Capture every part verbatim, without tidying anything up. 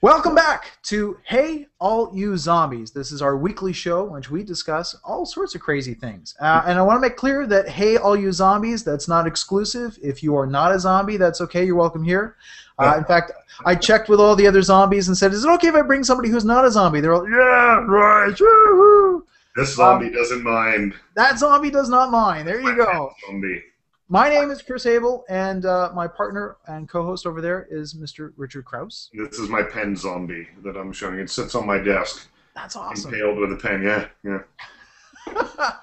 Welcome back to Hey All You Zombies. This is our weekly show in which we discuss all sorts of crazy things. Uh, and I want to make clear that Hey All You Zombies, that's not exclusive. If you are not a zombie, that's okay. You're welcome here. Uh, in fact, I checked with all the other zombies and said, is it okay if I bring somebody who's not a zombie? They're all, yeah, right, woo-hoo. This zombie um, doesn't mind. That zombie does not mind. There you go. Zombie. My name is Chris Abel, and uh, my partner and co-host over there is Mister Richard Krause. This is my pen zombie that I'm showing. It sits on my desk. That's awesome. Impaled with a pen, yeah, yeah.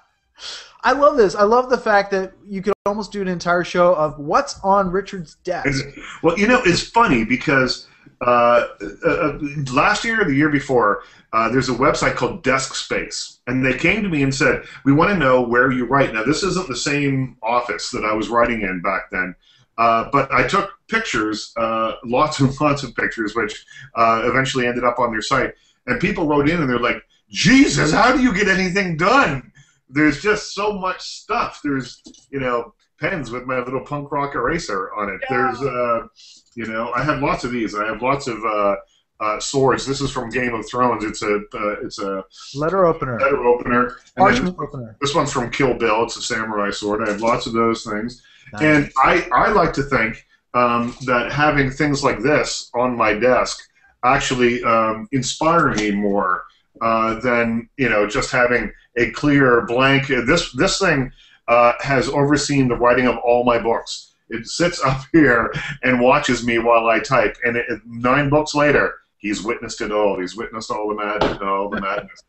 I love this. I love the fact that you could almost do an entire show of what's on Richard's desk. Well, you know, it's funny because uh, uh, last year or the year before, uh, there's a website called Desk Space. And they came to me and said, we want to know where you write. Now, this isn't the same office that I was writing in back then, uh, but I took pictures, uh, lots and lots of pictures, which uh, eventually ended up on their site. And people wrote in and they're like, Jesus, how do you get anything done? There's just so much stuff. There's, you know, pens with my little punk rock eraser on it. Yeah. There's, uh, you know, I have lots of these. I have lots of... Uh, Uh, swords. This is from Game of Thrones. It's a uh, it's a letter opener. Letter opener. And Parchment opener. This one's from Kill Bill. It's a samurai sword. I have lots of those things. Nice. And I I like to think um, that having things like this on my desk actually um, inspire me more uh, than you know just having a clear blank. This this thing uh, has overseen the writing of all my books. It sits up here and watches me while I type. And it, nine books later. He's witnessed it all. He's witnessed all the madness. All the madness.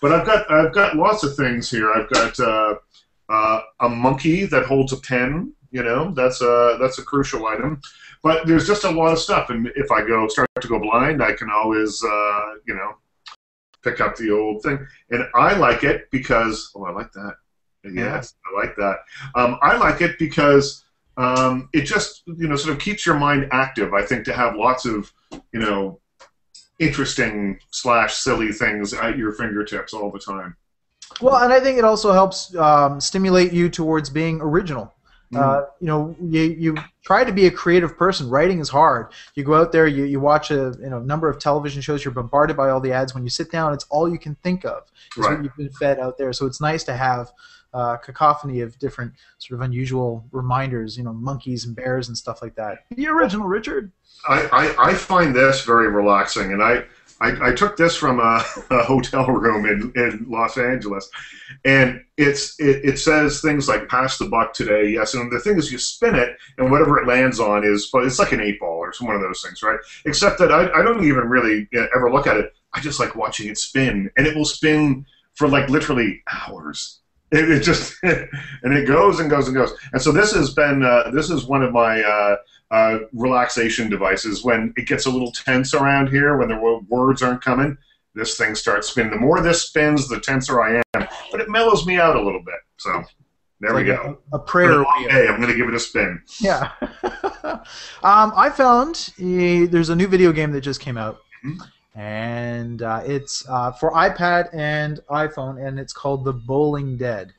But I've got I've got lots of things here. I've got uh, uh, a monkey that holds a pen. You know, that's a that's a crucial item. But there's just a lot of stuff. And if I go start to go blind, I can always uh, you know pick up the old thing. And I like it because oh, I like that. Yes, I like that. Um, I like it because um, it just you know sort of keeps your mind active. I think to have lots of you know. interesting slash silly things at your fingertips all the time. Well, and I think it also helps um, stimulate you towards being original. Mm-hmm. uh, you know, you, you try to be a creative person. Writing is hard. You go out there, you, you watch a you know number of television shows. You're bombarded by all the ads. When you sit down, it's all you can think of. It's right. What you've been fed out there. So it's nice to have Uh, cacophony of different sort of unusual reminders, you know, monkeys and bears and stuff like that. The original, Richard. I, I, I find this very relaxing, and I, I, I took this from a, a hotel room in, in Los Angeles, and it's it, it says things like pass the buck today, yes, and the thing is you spin it, and whatever it lands on is, but it's like an eight ball or some one of those things, right? Except that I, I don't even really ever look at it. I just like watching it spin, and it will spin for like literally hours. It, it just and it goes and goes and goes, and so this has been uh, this is one of my uh, uh, relaxation devices. When it gets a little tense around here, when the words aren't coming, this thing starts spinning. The more this spins, the tenser I am, but it mellows me out a little bit. So there like we go. A, a prayer. Hey, I'm going to give it a spin. Yeah. um, I found a, there's a new video game that just came out. Mm-hmm. And uh, it's uh, for iPad and iPhone, and it's called The Bowling Dead.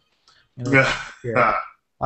You know, yeah.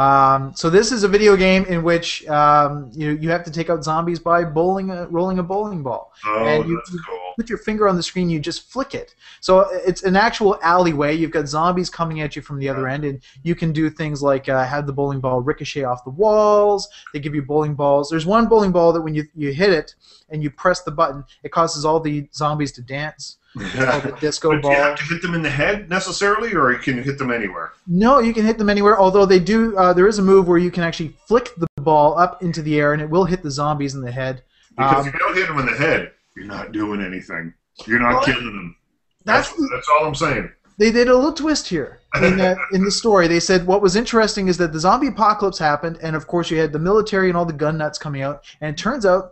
um, so this is a video game in which um, you you have to take out zombies by bowling a, rolling a bowling ball. Oh, and you, that's you cool. Put your finger on the screen, you just flick it. So it's an actual alleyway. You've got zombies coming at you from the yeah. other end, and you can do things like uh, have the bowling ball ricochet off the walls. They give you bowling balls. There's one bowling ball that when you you hit it, and you press the button, it causes all the zombies to dance. Yeah. The disco but ball. Do you have to hit them in the head necessarily, or you can hit them anywhere? No, you can hit them anywhere, although they do. Uh, there is a move where you can actually flick the ball up into the air, and it will hit the zombies in the head. Because um, if you don't hit them in the head, you're not doing anything. You're not well, killing them. That's, that's, the, that's all I'm saying. They did a little twist here. In the, in the story, they said what was interesting is that the zombie apocalypse happened, and of course you had the military and all the gun nuts coming out, and it turns out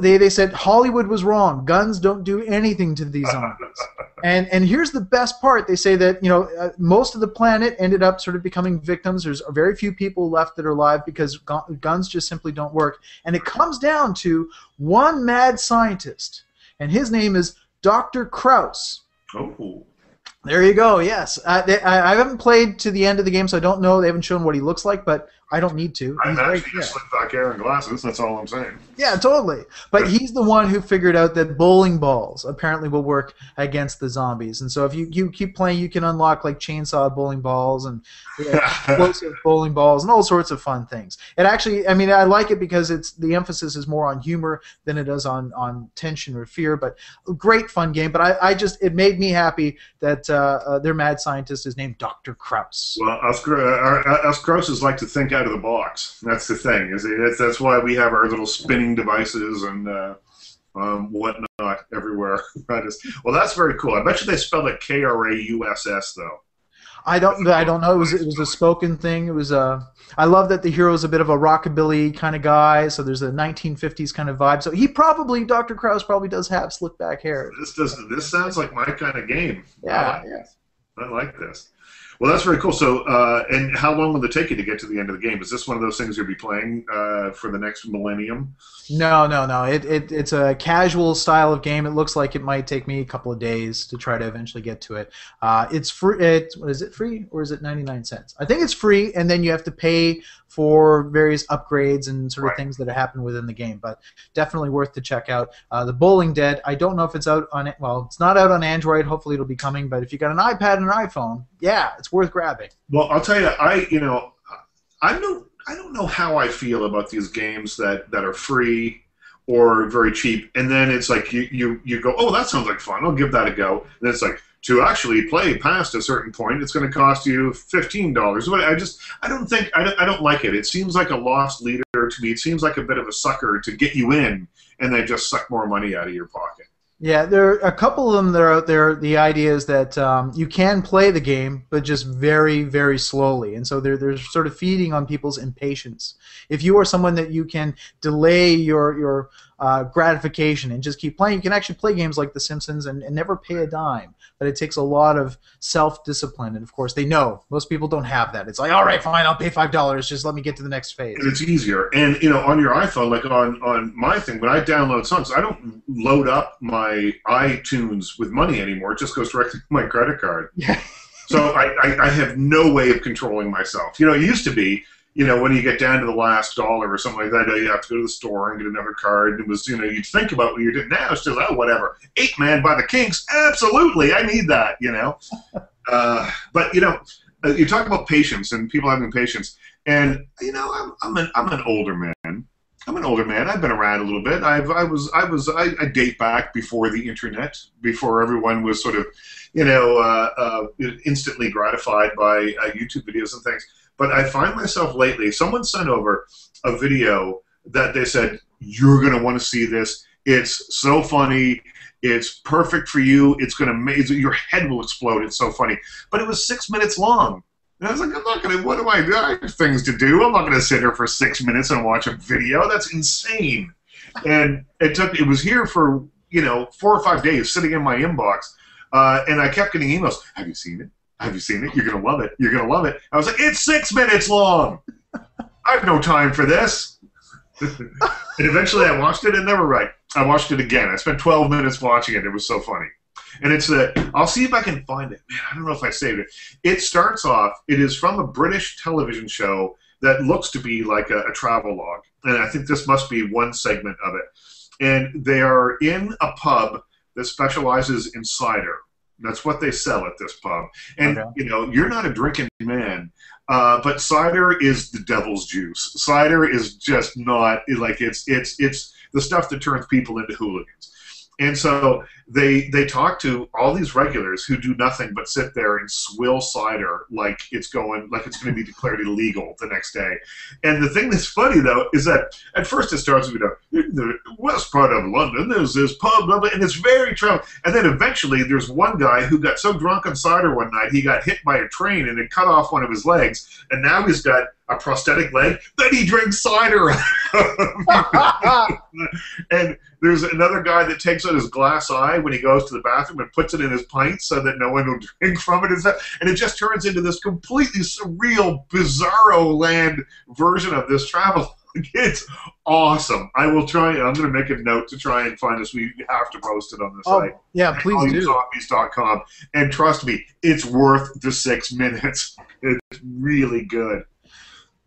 They, they said Hollywood was wrong. Guns don't do anything to these zombies. and and here's the best part. They say that you know uh, most of the planet ended up sort of becoming victims. There's very few people left that are alive because gu guns just simply don't work. And it comes down to one mad scientist, and his name is Doctor Krause. Oh. There you go. Yes, uh, they, I, I haven't played to the end of the game, so I don't know. They haven't shown what he looks like, but I don't need to. He's I actually just slicked back hair and glasses. That's all I'm saying. Yeah, totally. But he's the one who figured out that bowling balls apparently will work against the zombies. And so if you, you keep playing, you can unlock like chainsaw bowling balls and you know, explosive bowling balls and all sorts of fun things. It actually, I mean, I like it because it's the emphasis is more on humor than it does on on tension or fear. But great fun game. But I, I just it made me happy that. Uh, Uh, uh, their mad scientist is named Doctor Krause. Well, us, uh, our, us Krauses like to think out of the box. That's the thing. Is it, that's why we have our little spinning devices and uh, um, whatnot everywhere. Well, that's very cool. I bet you they spelled it K R A U S S though. I don't. I don't know. It was. It was a spoken thing. It was a. I love that the hero is a bit of a rockabilly kind of guy. So there's a nineteen fifties kind of vibe. So he probably, Doctor Krause probably does have slick back hair. This does. This sounds like my kind of game. Yeah. Wow. Yeah. I like this. Well, that's very cool. So, uh, and how long will it take you to get to the end of the game? Is this one of those things you'll be playing uh, for the next millennium? No, no, no. It, it it's a casual style of game. It looks like it might take me a couple of days to try to eventually get to it. Uh, it's free. It what is it free or is it ninety-nine cents? I think it's free, and then you have to pay for various upgrades and sort of right. things that happen within the game. But definitely worth to check out. Uh, the Bowling Dead. I don't know if it's out on it. Well, it's not out on Android. Hopefully, it'll be coming. But if you got an iPad and an iPhone, yeah. It's worth grabbing. Well, I'll tell you, I you know, I don't I don't know how I feel about these games that that are free or very cheap, and then it's like you you you go, oh, that sounds like fun. I'll give that a go. And it's like to actually play past a certain point, it's going to cost you fifteen dollars. But I just I don't think I don't, I don't like it. It seems like a lost leader to me. It seems like a bit of a sucker to get you in, and they just suck more money out of your pocket. Yeah, there are a couple of them that are out there. The idea is that um, you can play the game, but just very, very slowly. And so they're, they're sort of feeding on people's impatience. If you are someone that you can delay your, your uh, gratification and just keep playing, you can actually play games like The Simpsons and, and never pay a dime. But it takes a lot of self-discipline. And, of course, they know. Most people don't have that. It's like, all right, fine, I'll pay five dollars. Just let me get to the next phase. And it's easier. And, you know, on your iPhone, like on, on my thing, when I download songs, I don't load up my... my iTunes with money anymore. It just goes directly to my credit card. Yeah. So I, I, I have no way of controlling myself. You know, it used to be, you know, when you get down to the last dollar or something like that, you have to go to the store and get another card. It was, you know, you'd think about what you did. Now it's just, oh, whatever. Eight Man by the Kinks, absolutely, I need that, you know. uh, but, you know, you talk about patience and people having patience. And, you know, I'm, I'm, an, I'm an older man. I'm an older man. I've been around a little bit. I've, I was, I was, I, I date back before the internet, before everyone was sort of, you know, uh, uh, instantly gratified by uh, YouTube videos and things. But I find myself lately, someone sent over a video that they said, you're going to want to see this. It's so funny. It's perfect for you. It's going to make, your head will explode. It's so funny. But it was six minutes long. And I was like, I'm not going to, what do I do? I have things to do. I'm not going to sit here for six minutes and watch a video. That's insane. And it took, it was here for, you know, four or five days sitting in my inbox. Uh, and I kept getting emails. Have you seen it? Have you seen it? You're going to love it. You're going to love it. I was like, it's six minutes long. I have no time for this. And eventually I watched it and they were right. I watched it again. I spent twelve minutes watching it. It was so funny. And it's a, I'll see if I can find it. Man, I don't know if I saved it. It starts off, it is from a British television show that looks to be like a, a travelogue. And I think this must be one segment of it. And they are in a pub that specializes in cider. That's what they sell at this pub. And, okay. you know, you're not a drinking man, uh, but cider is the devil's juice. Cider is just not, like, it's, it's, it's the stuff that turns people into hooligans. And so they they talk to all these regulars who do nothing but sit there and swill cider like it's going like it's going to be declared illegal the next day. And the thing that's funny though is that at first it starts with, you know, the west part of London there's this pub, blah, blah, and it's very travel. And then eventually there's one guy who got so drunk on cider one night he got hit by a train and it cut off one of his legs, and now he's got a prosthetic leg that he drinks cider. And there's another guy that takes out his glass eye when he goes to the bathroom and puts it in his pint so that no one will drink from it. And it just turns into this completely surreal, bizarro land version of this travel. It's awesome. I will try. I'm going to make a note to try and find this. We have to post it on the oh, site. Yeah, please do. And trust me, it's worth the six minutes. It's really good.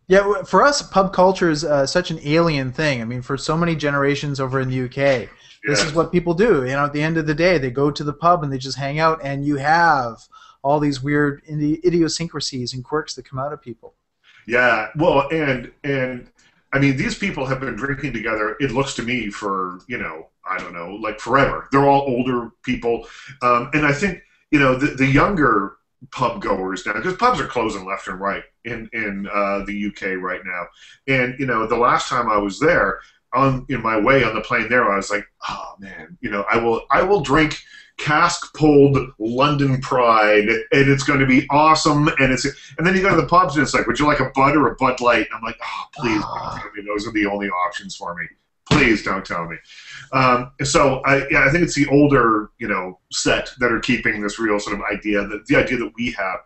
Yeah, for us, pub culture is uh, such an alien thing. I mean, for so many generations over in the U K, yeah. this is what people do. You know, at the end of the day, they go to the pub and they just hang out, and you have all these weird idiosyncrasies and quirks that come out of people. Yeah, well, and and I mean, these people have been drinking together, it looks to me, for, you know, I don't know, like forever. They're all older people. Um, and I think, you know, the, the younger pub goers now, because pubs are closing left and right in, in uh, the U K right now. And, you know, the last time I was there, on in my way on the plane there, I was like, oh, man, you know, I will I will drink cask-pulled London Pride, and it's going to be awesome. And it's and then you go to the pubs, and it's like, would you like a Bud or a Bud Light? And I'm like, oh, please don't tell me those are the only options for me. Please don't tell me. Um, so I, yeah, I think it's the older, you know, set that are keeping this real sort of idea, that the idea that we have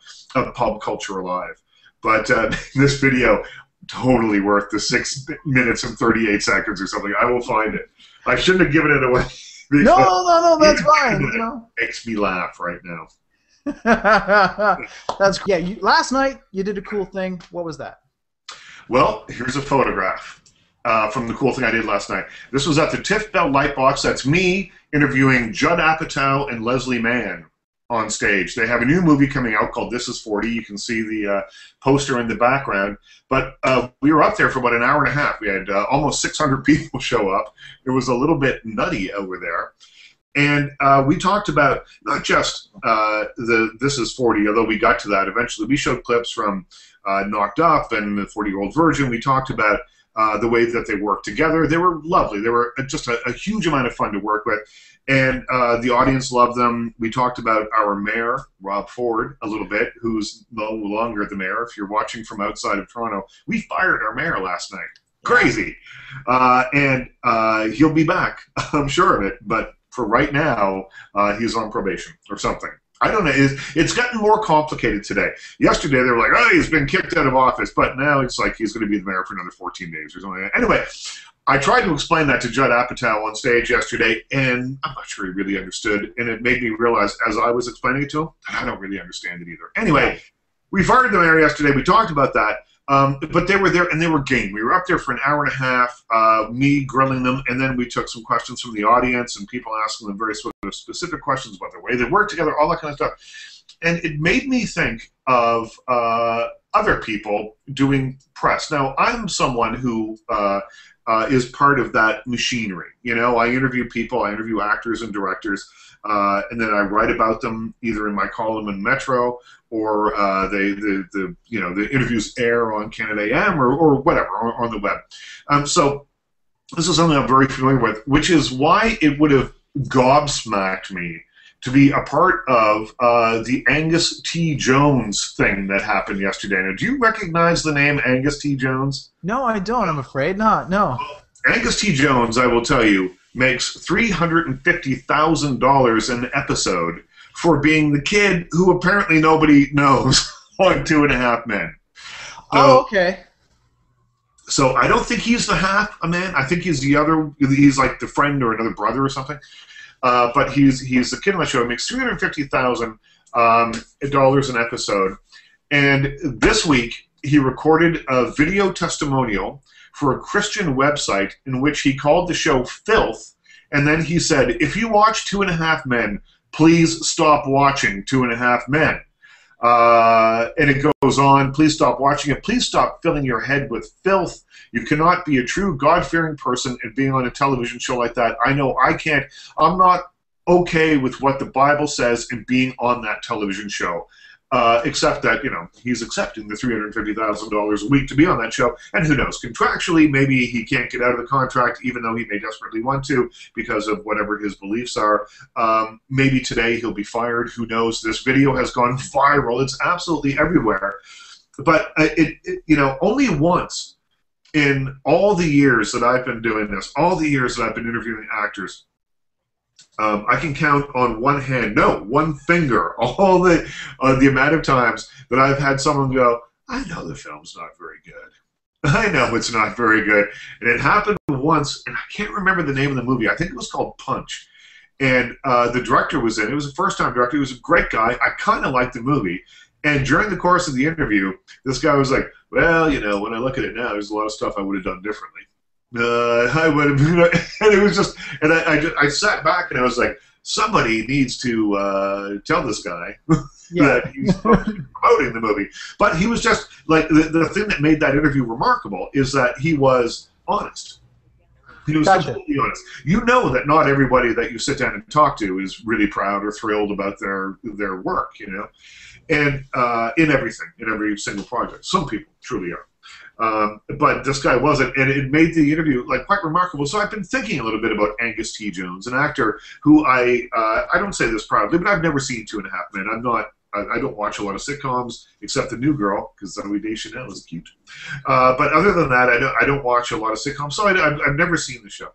of pub culture alive. But uh, this video, totally worth the six minutes and thirty-eight seconds or something. I will find it. I shouldn't have given it away. No, no, no, that's fine. You know? Makes me laugh right now. That's yeah. You, last night you did a cool thing. What was that? Well, here's a photograph uh, from the cool thing I did last night. This was at the Tiff Bell Lightbox. That's me interviewing Judd Apatow and Leslie Mann on stage. They have a new movie coming out called This Is forty. You can see the uh, poster in the background. But uh, we were up there for about an hour and a half. We had uh, almost six hundred people show up. It was a little bit nutty over there. And uh, we talked about not just uh, the This Is forty, although we got to that eventually. We showed clips from uh, Knocked Up and the forty-Year-Old Virgin. We talked about uh, the way that they work together. They were lovely. They were just a, a huge amount of fun to work with. And uh, the audience loved them. We talked about our mayor, Rob Ford, a little bit, who's no longer the mayor. If you're watching from outside of Toronto, we fired our mayor last night. Crazy. Uh, and uh, he'll be back, I'm sure of it. But for right now, uh, he's on probation or something. I don't know. It's, it's gotten more complicated today. Yesterday, they were like, oh, he's been kicked out of office. But now it's like he's going to be the mayor for another fourteen days or something. Anyway, I tried to explain that to Judd Apatow on stage yesterday, and I'm not sure he really understood, and it made me realize as I was explaining it to him that I don't really understand it either. Anyway, we fired the mayor yesterday. We talked about that, um, but they were there, and they were game. We were up there for an hour and a half, uh, me grilling them, and then we took some questions from the audience and people asking them very specific questions about the way they work together, all that kind of stuff. And it made me think of uh, other people doing press. Now, I'm someone who... Uh, Uh, is part of that machinery. You know, I interview people, I interview actors and directors, uh, and then I write about them either in my column in Metro or uh, they, the, the, you know, the interviews air on Canada A M or, or whatever, or, on the web. Um, so this is something I'm very familiar with, which is why it would have gobsmacked me to be a part of uh, the Angus T. Jones thing that happened yesterday. Now, do you recognize the name Angus T. Jones? No, I don't. I'm afraid not. No. Angus T. Jones, I will tell you, makes three hundred fifty thousand dollars an episode for being the kid who apparently nobody knows on Two and a Half Men. So, oh, okay. So I don't think he's the half a man. I think he's the other. He's like the friend or another brother or something. Uh, but he's he's the kid on the show. He makes three hundred fifty thousand um, dollars an episode, and this week he recorded a video testimonial for a Christian website in which he called the show filth, and then he said, "If you watch Two and a Half Men, please stop watching Two and a Half Men." Uh, and it goes on, please stop watching it. Please stop filling your head with filth. You cannot be a true God-fearing person and being on a television show like that. I know I can't. I'm not okay with what the Bible says and being on that television show, uh, except that, you know, he's accepting the three hundred fifty thousand dollars a week to be on that show, and who knows, contractually, maybe he can't get out of the contract, even though he may desperately want to because of whatever his beliefs are. Um, maybe today he'll be fired. Who knows? This video has gone viral. It's absolutely everywhere. But, uh, it, it, you know, only once... in all the years that I've been doing this, all the years that I've been interviewing actors, um, I can count on one hand, no, one finger, all the uh, the amount of times that I've had someone go, I know the film's not very good. I know it's not very good, and it happened once, and I can't remember the name of the movie. I think it was called Punch, and uh, the director was in. It was a first-time director. He was a great guy. I kind of liked the movie, and during the course of the interview, this guy was like, well, you know, when I look at it now, there's a lot of stuff I would have done differently. Uh, I would have, and it was just, and I, I, just, I sat back and I was like, somebody needs to uh, tell this guy yeah. that he's promoting the movie. But he was just, like, the, the thing that made that interview remarkable is that he was honest. He was gotcha. completely honest. You know that not everybody that you sit down and talk to is really proud or thrilled about their their work, you know, and uh, in everything, in every single project. Some people truly are. Um, but this guy wasn't, and it made the interview like quite remarkable. So I've been thinking a little bit about Angus T. Jones, an actor who I uh, I don't say this proudly, but I've never seen Two and a Half Men. I'm not I, I don't watch a lot of sitcoms except The New Girl because Zoe Deschanel is cute. Uh, but other than that, I don't I don't watch a lot of sitcoms, so I, I've, I've never seen the show.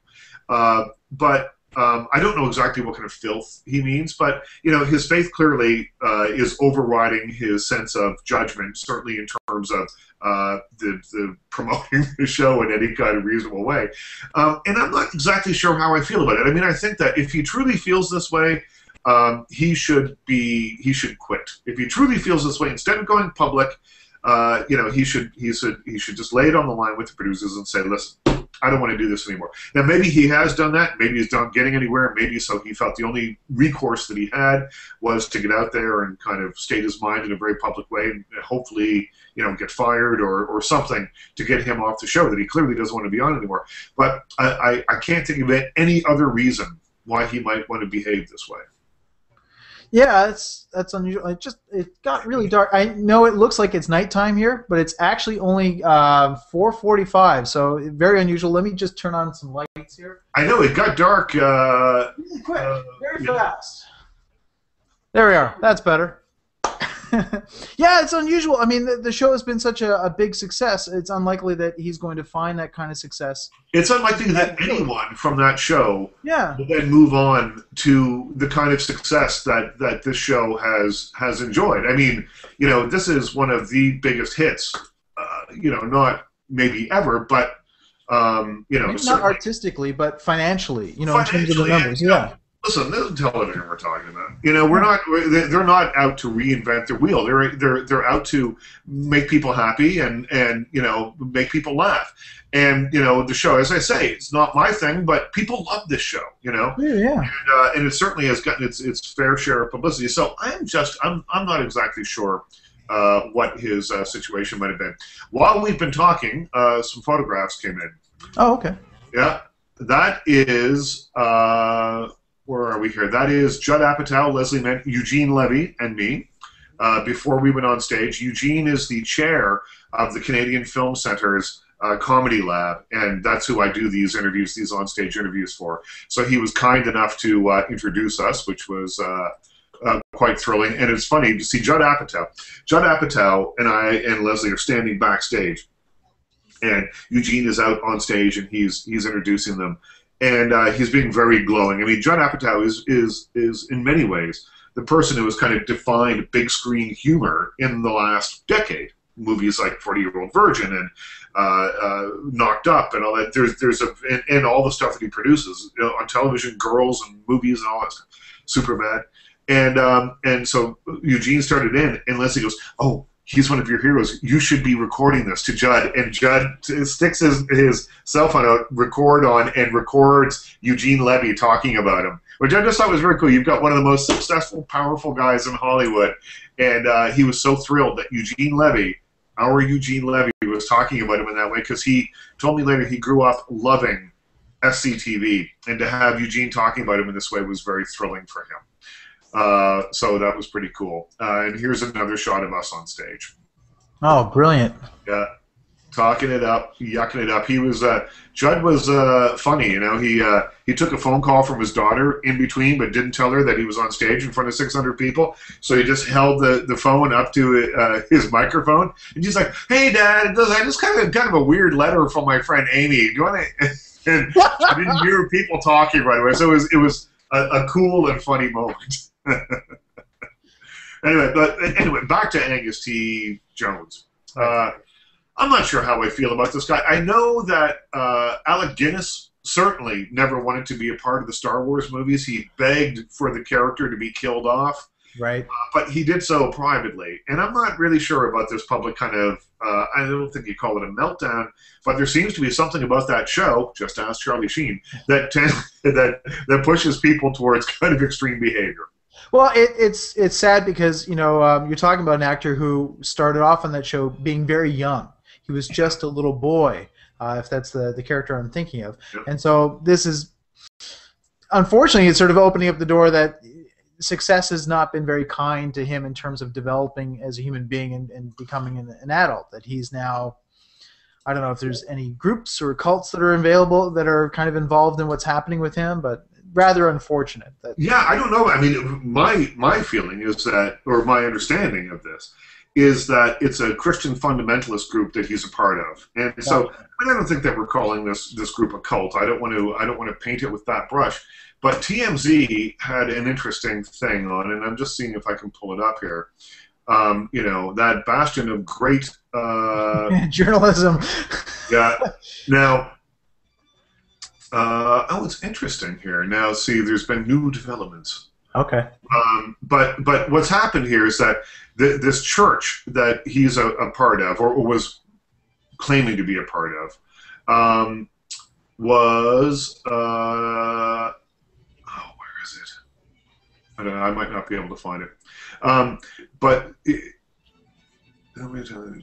Uh, but um, I don't know exactly what kind of filth he means, but you know his faith clearly uh, is overriding his sense of judgment, certainly in terms of. Uh, the, the promoting the show in any kind of reasonable way. Um, and I'm not exactly sure how I feel about it. I mean, I think that if he truly feels this way, um, he should be, he should quit. If he truly feels this way, instead of going public, uh, you know, he should, he should, he should just lay it on the line with the producers and say, listen, I don't want to do this anymore. Now, maybe he has done that. Maybe he's not getting anywhere. Maybe so he felt the only recourse that he had was to get out there and kind of state his mind in a very public way and hopefully, you know, get fired or, or something to get him off the show that he clearly doesn't want to be on anymore. But I, I, I can't think of any other reason why he might want to behave this way. Yeah, that's, that's unusual. It just it got really dark. I know it looks like it's nighttime here, but it's actually only uh, four forty-five, so very unusual. Let me just turn on some lights here. I know, it got dark. Uh, really quick, uh, very yeah. fast. There we are. That's better. Yeah, it's unusual. I mean, the, the show has been such a, a big success, it's unlikely that he's going to find that kind of success. It's unlikely that anyone from that show yeah. will then move on to the kind of success that, that this show has, has enjoyed. I mean, you know, this is one of the biggest hits, uh, you know, not maybe ever, but, um, you know. Maybe not artistically, but financially, you know, financially, in terms of the numbers, yeah. yeah. Listen, this is television we're talking about. You know, we're not. They're not out to reinvent the wheel. They're they're they're out to make people happy and and you know make people laugh. And you know the show, as I say, it's not my thing, but people love this show. You know, yeah, yeah. And, uh, and it certainly has gotten its its fair share of publicity. So I'm just I'm I'm not exactly sure uh, what his uh, situation might have been. While we've been talking, uh, some photographs came in. Oh, okay. Yeah, that is. Uh, Where are we here? That is Judd Apatow, Leslie Mann, Eugene Levy, and me. Uh, before we went on stage, Eugene is the chair of the Canadian Film Center's uh, Comedy Lab, and that's who I do these interviews, these on-stage interviews for. So he was kind enough to uh, introduce us, which was uh, uh, quite thrilling. And it's funny to see Judd Apatow. Judd Apatow and I and Leslie are standing backstage, and Eugene is out on stage, and he's he's introducing them. And uh, he's being very glowing. I mean, Judd Apatow is, is, is in many ways the person who has kind of defined big screen humor in the last decade. Movies like forty-Year-Old Virgin and uh, uh, Knocked Up and all that. There's, there's a, and, and all the stuff that he produces, you know, on television, girls and movies and all that stuff. Superbad. And, um, and so Eugene started in, and Leslie goes, oh, he's one of your heroes. You should be recording this to Judd. And Judd sticks his, his cell phone out, record on, and records Eugene Levy talking about him, which I just thought was very cool. You've got one of the most successful, powerful guys in Hollywood. And uh, he was so thrilled that Eugene Levy, our Eugene Levy, was talking about him in that way, because he told me later he grew up loving S C T V. And to have Eugene talking about him in this way was very thrilling for him. Uh, so that was pretty cool. Uh, and here's another shot of us on stage. Oh, brilliant! Yeah, talking it up, yucking it up. He was uh, Judd was uh, funny, you know. He uh, he took a phone call from his daughter in between, but didn't tell her that he was on stage in front of six hundred people. So he just held the the phone up to uh, his microphone, and he's like, "Hey, Dad, I just kind of kind of a weird letter from my friend Amy. Do you want to?" And I didn't hear people talking right away, so it was it was a, a cool and funny moment. anyway, but anyway, back to Angus T. Jones. Uh, I'm not sure how I feel about this guy. I know that uh, Alec Guinness certainly never wanted to be a part of the Star Wars movies. He begged for the character to be killed off. Right. Uh, but he did so privately. And I'm not really sure about this public kind of, uh, I don't think you call it a meltdown, but there seems to be something about that show, just ask Charlie Sheen, that that that pushes people towards kind of extreme behavior. Well, it, it's it's sad because, you know, um, you're talking about an actor who started off on that show being very young. He was just a little boy, uh, if that's the, the character I'm thinking of. Yep. And so this is, unfortunately, it's sort of opening up the door that success has not been very kind to him in terms of developing as a human being and, and becoming an, an adult. That he's now, I don't know if there's any groups or cults that are available that are kind of involved in what's happening with him, but rather unfortunate. That yeah, I don't know. I mean, my my feeling is that, or my understanding of this, is that it's a Christian fundamentalist group that he's a part of, and so I don't think that we're calling this this group a cult. I don't want to I don't want to paint it with that brush. But T M Z had an interesting thing on, and I'm just seeing if I can pull it up here. Um, you know, that bastion of great uh, journalism. Yeah. Now, uh, oh, it's interesting here. Now, see, there's been new developments. Okay. Um, but but what's happened here is that th this church that he's a, a part of, or, or was claiming to be a part of, um, was uh, oh, where is it? I don't know. I might not be able to find it. Um, but it, let me tell you.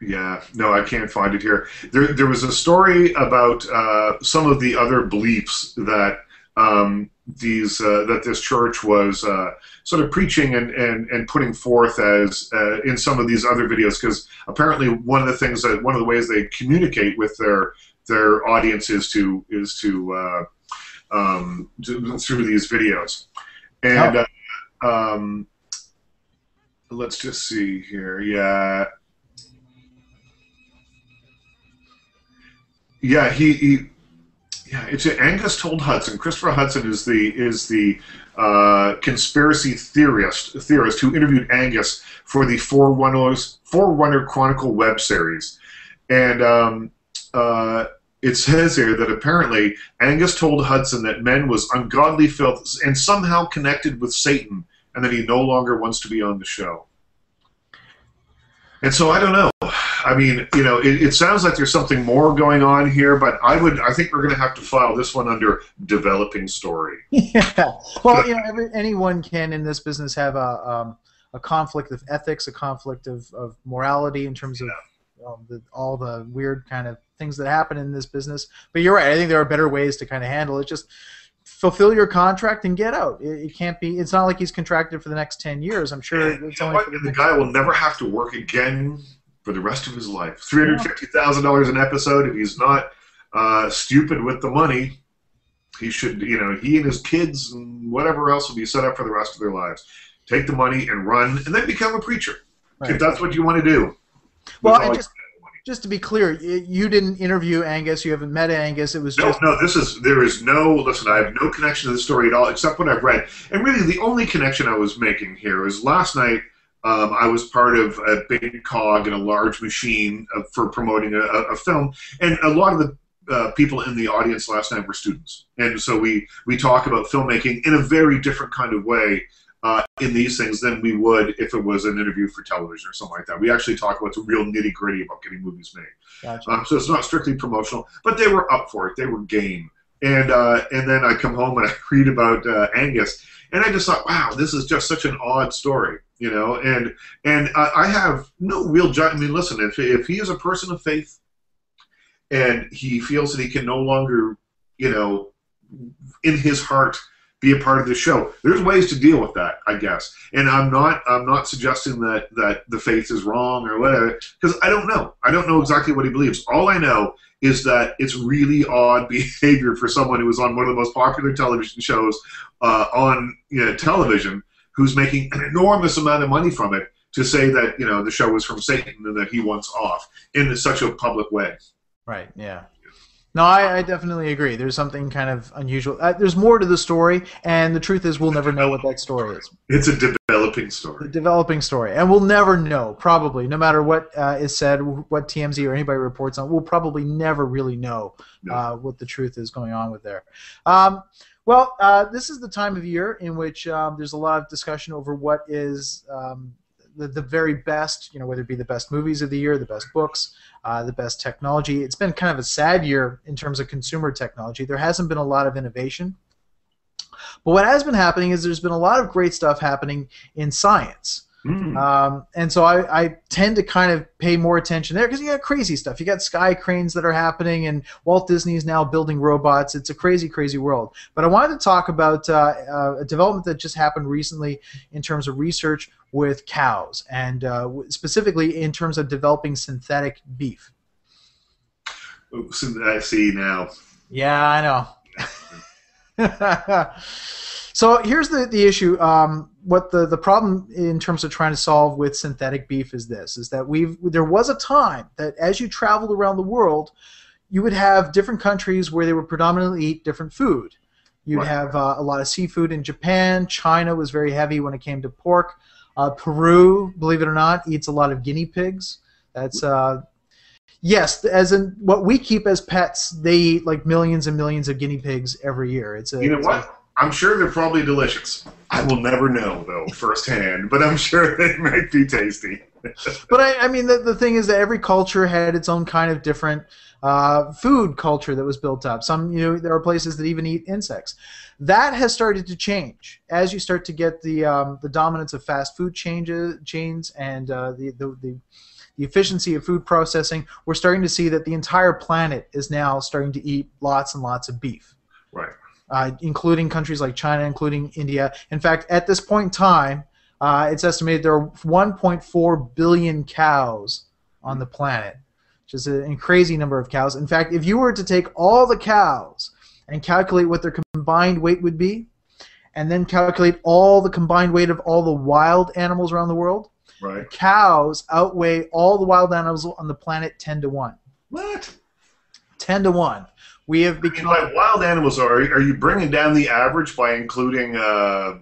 Yeah, no, I can't find it here. There there was a story about uh, some of the other beliefs that. Um, these uh, that this church was uh, sort of preaching and, and, and putting forth as uh, in some of these other videos, because apparently one of the things that one of the ways they communicate with their their audience is to is to, uh, um, to through these videos. And oh. uh, um, let's just see here, yeah. Yeah, he. he Yeah, it's Angus told Hudson. Christopher Hudson is the is the uh, conspiracy theorist theorist who interviewed Angus for the Forerunner Chronicle web series, and um, uh, it says here that apparently Angus told Hudson that men was ungodly filth and somehow connected with Satan, and that he no longer wants to be on the show. And so I don't know. I mean, you know, it, it sounds like there's something more going on here, but I would, I think we're going to have to file this one under developing story. Yeah. Well, you know, every, anyone can in this business have a um, a conflict of ethics, a conflict of, of morality in terms of yeah. um, the, all the weird kind of things that happen in this business. But you're right. I think there are better ways to kind of handle it. Just fulfill your contract and get out. It, it can't be. It's not like he's contracted for the next ten years. I'm sure. And, it's you know only the guy will never have to work again. For the rest of his life, three hundred fifty thousand dollars an episode. If he's not uh, stupid with the money, he should. You know, he and his kids and whatever else will be set up for the rest of their lives. Take the money and run, and then become a preacher right. If that's what you want to do. Well, and just just to be clear, you didn't interview Angus. You haven't met Angus. It was no, just no. This is there is no. Listen, I have no connection to the story at all, except what I've read. And really, the only connection I was making here is last night. Um, I was part of a big cog in a large machine uh, for promoting a, a film, and a lot of the uh, people in the audience last night were students, and so we, we talk about filmmaking in a very different kind of way uh, in these things than we would if it was an interview for television or something like that. We actually talk about the real nitty-gritty about getting movies made. Gotcha. Um, so it's not strictly promotional, but they were up for it. They were game. And, uh, and then I come home and I read about uh, Angus, and I just thought, wow, this is just such an odd story. You know, and and I, I have no real. I mean, listen, if if he is a person of faith, and he feels that he can no longer, you know, in his heart be a part of the show, there's ways to deal with that, I guess. And I'm not I'm not suggesting that that the faith is wrong or whatever, because I don't know. I don't know exactly what he believes. All I know is that it's really odd behavior for someone who was on one of the most popular television shows uh, on you know, television. Who's making an enormous amount of money from it to say that you know the show was from Satan and that he wants off in such a public way. Right. Yeah. No, I, I definitely agree. There's something kind of unusual. Uh, there's more to the story, and the truth is we'll never know what that story is. It's a developing story. A developing story, and we'll never know, probably. No matter what uh, is said, what T M Z or anybody reports on, we'll probably never really know uh, what the truth is going on with there. Um, well, uh, this is the time of year in which um, there's a lot of discussion over what is um, the, the very best, you know, whether it be the best movies of the year, the best books, Uh, the best technology. It's been kind of a sad year in terms of consumer technology. There hasn't been a lot of innovation. But what has been happening is there's been a lot of great stuff happening in science. Mm. Um, and so I, I tend to kind of pay more attention there because you got crazy stuff. You got sky cranes that are happening, and Walt Disney is now building robots. It's a crazy, crazy world. But I wanted to talk about uh, uh, a development that just happened recently in terms of research with cows, and uh, specifically in terms of developing synthetic beef. Oops, I see now. Yeah, I know. So here's the, the issue. Um, what the, the problem in terms of trying to solve with synthetic beef is this, is that we've there was a time that as you traveled around the world, you would have different countries where they would predominantly eat different food. You'd right. have uh, a lot of seafood in Japan. China was very heavy when it came to pork. Uh, Peru, believe it or not, eats a lot of guinea pigs. That's uh, yes, as in what we keep as pets, they eat like millions and millions of guinea pigs every year. It's a, you know it's what? A, I'm sure they're probably delicious. I will never know, though, firsthand, but I'm sure they might be tasty. But, I, I mean, the, the thing is that every culture had its own kind of different uh, food culture that was built up. Some, you know, there are places that even eat insects. That has started to change. As you start to get the, um, the dominance of fast food changes, chains and uh, the, the, the, the efficiency of food processing, we're starting to see that the entire planet is now starting to eat lots and lots of beef. Right. Uh, including countries like China, including India. In fact, at this point in time, uh, it's estimated there are one point four billion cows on the planet, which is a, a crazy number of cows. In fact, if you were to take all the cows and calculate what their combined weight would be, and then calculate all the combined weight of all the wild animals around the world, right. the cows outweigh all the wild animals on the planet ten to one. What? ten to one. We have become I mean, like wild animals. Are are you bringing down the average by including uh,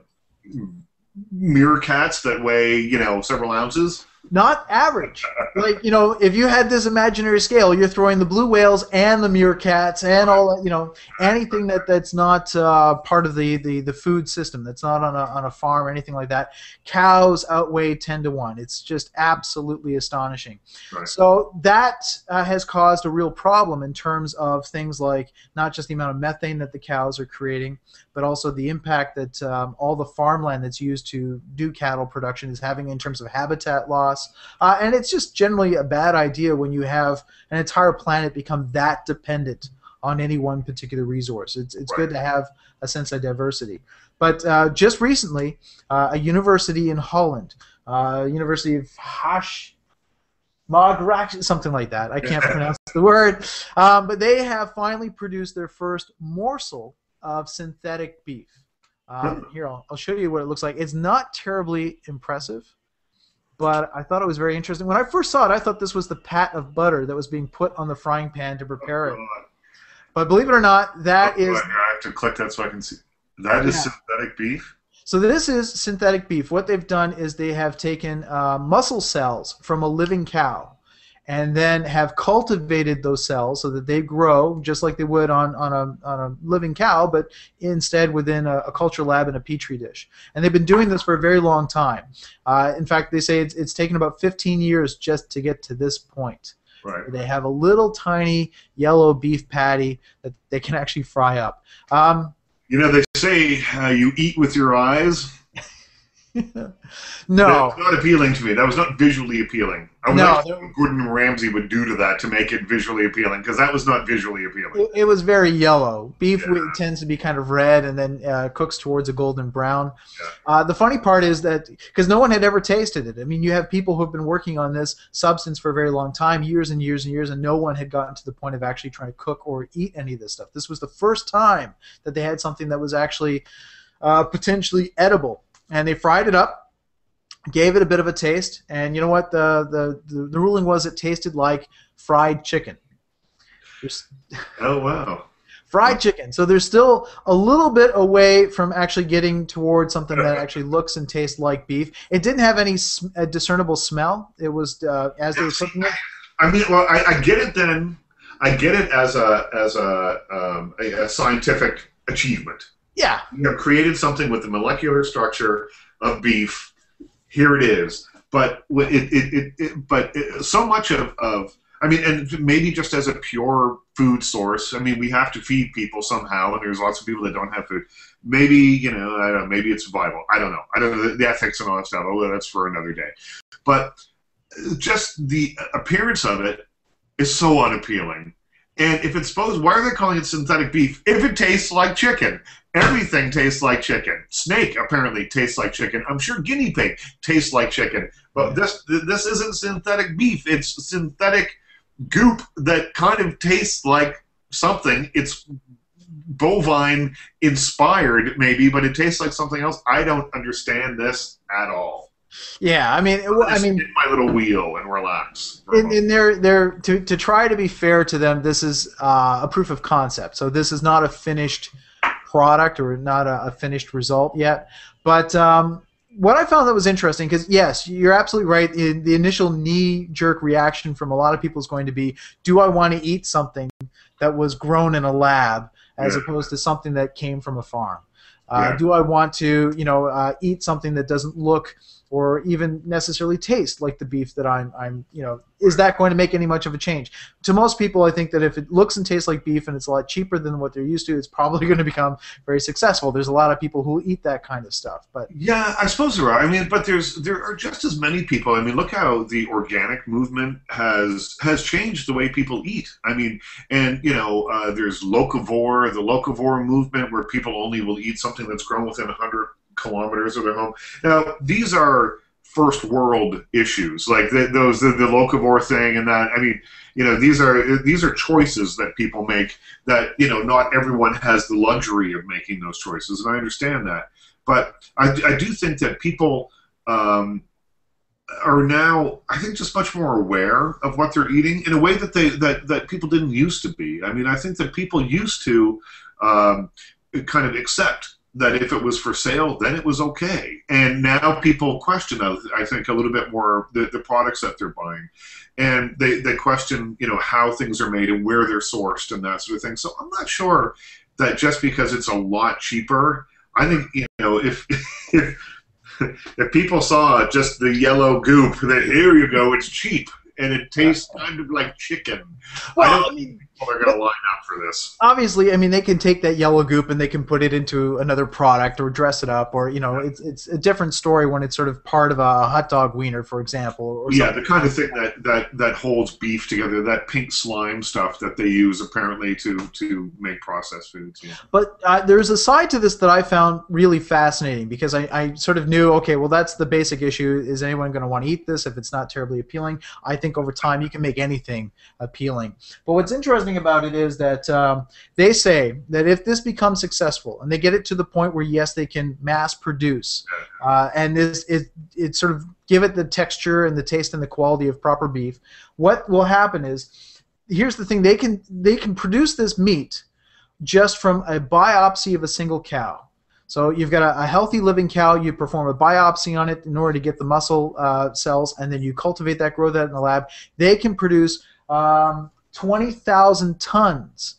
meerkats that weigh you know several ounces? Not average. Like you know, if you had this imaginary scale, you're throwing the blue whales and the meerkats and all you know anything that that's not uh, part of the, the the food system, that's not on a on a farm or anything like that. Cows outweigh ten to one. It's just absolutely astonishing. Right. So that uh, has caused a real problem in terms of things like not just the amount of methane that the cows are creating, but also the impact that um, all the farmland that's used to do cattle production is having in terms of habitat loss. Uh, and it's just generally a bad idea when you have an entire planet become that dependent on any one particular resource. It's, it's right. good to have a sense of diversity. But uh, just recently, uh, a university in Holland, uh, University of Hash... Magrash, something like that. I can't pronounce the word. Um, but they have finally produced their first morsel of synthetic beef. Um, here, I'll, I'll show you what it looks like. It's not terribly impressive, but I thought it was very interesting. When I first saw it, I thought this was the pat of butter that was being put on the frying pan to prepare it. But believe it or not, that is... I have to click that so I can see. That is synthetic beef? So this is synthetic beef. What they've done is they have taken uh, muscle cells from a living cow and then have cultivated those cells so that they grow just like they would on, on, a, on a living cow, but instead within a, a culture lab in a petri dish. And they've been doing this for a very long time. Uh, in fact, they say it's, it's taken about fifteen years just to get to this point. Right. They have a little tiny yellow beef patty that they can actually fry up. Um, you know, they say uh, you eat with your eyes. No. That's not appealing to me. That was not visually appealing. I no, like what Gordon Ramsay would do to that to make it visually appealing, because that was not visually appealing. It, it was very yellow. Beef yeah. tends to be kind of red and then uh, cooks towards a golden brown. Yeah. Uh, the funny part is that, because no one had ever tasted it. I mean, you have people who have been working on this substance for a very long time, years and years and years, and no one had gotten to the point of actually trying to cook or eat any of this stuff. This was the first time that they had something that was actually uh, potentially edible. And they fried it up, gave it a bit of a taste, and you know what? The, the, the ruling was it tasted like fried chicken. There's oh, wow. Fried chicken. So they're still a little bit away from actually getting towards something that actually looks and tastes like beef. It didn't have any sm discernible smell. It was uh, as they were cooking it. I mean, well, I, I get it then. I get it as a as a, um, a, a scientific achievement. Yeah. You know, created something with the molecular structure of beef. Here it is. But it it, it, it but it, so much of of I mean, and maybe just as a pure food source. I mean, we have to feed people somehow, and there's lots of people that don't have food. Maybe, you know, I don't know, maybe it's survival. I don't know. I don't know the ethics and all that stuff. Oh, that's for another day. But just the appearance of it is so unappealing. And if it's supposed, why are they calling it synthetic beef? If it tastes like chicken, everything tastes like chicken. Snake apparently tastes like chicken. I'm sure guinea pig tastes like chicken. But this this isn't synthetic beef. It's synthetic goop that kind of tastes like something. It's bovine inspired, maybe, but it tastes like something else. I don't understand this at all. Yeah, I mean, well, I mean, get my little wheel and relax. And, and they're they're to to try to be fair to them. This is uh, a proof of concept. So this is not a finished product or not a, a finished result yet. But um, what I found that was interesting, because yes, you're absolutely right. In the initial knee-jerk reaction from a lot of people is going to be, do I want to eat something that was grown in a lab as yeah. opposed to something that came from a farm? Uh, yeah. Do I want to, you know, uh, eat something that doesn't look or even necessarily taste like the beef that I'm, I'm, you know, is that going to make any much of a change? To most people, I think that if it looks and tastes like beef and it's a lot cheaper than what they're used to, it's probably going to become very successful. There's a lot of people who eat that kind of stuff. But yeah, I suppose there are. I mean, but there's there are just as many people. I mean, look how the organic movement has has changed the way people eat. I mean, and you know, uh, there's locavore, the locavore movement, where people only will eat something that's grown within a hundred kilometers of their home. Now, these are first world issues, like the, those the, the locavore thing and that. I mean, you know, these are these are choices that people make that, you know, not everyone has the luxury of making those choices, and I understand that. But I, I do think that people um, are now, I think, just much more aware of what they're eating in a way that they that that people didn't used to be. I mean, I think that people used to um, kind of accept that if it was for sale, then it was okay. And now people question, I think, a little bit more the, the products that they're buying. And they, they question, you know, how things are made and where they're sourced and that sort of thing. So I'm not sure that just because it's a lot cheaper, I think, you know, if if, if people saw just the yellow goop, that here you go, it's cheap. And it tastes kind of like chicken. Well, I don't I mean, think people are going to line up for this. Obviously, I mean, they can take that yellow goop and they can put it into another product or dress it up, or, you know, it's it's a different story when it's sort of part of a hot dog wiener, for example. Or yeah, the kind of thing that, that that holds beef together, that pink slime stuff that they use apparently to to make processed foods. Yeah. But uh, there's a side to this that I found really fascinating, because I, I sort of knew, okay, well, that's the basic issue. Is anyone going to want to eat this if it's not terribly appealing? I think over time you can make anything appealing. But what's interesting about it is that um, they say that if this becomes successful and they get it to the point where, yes, they can mass produce uh, and this, it, it sort of give it the texture and the taste and the quality of proper beef, what will happen is, here's the thing, they can, they can produce this meat just from a biopsy of a single cow. So you've got a, a healthy living cow, you perform a biopsy on it in order to get the muscle uh, cells, and then you cultivate that, grow that in the lab. They can produce um, twenty thousand tons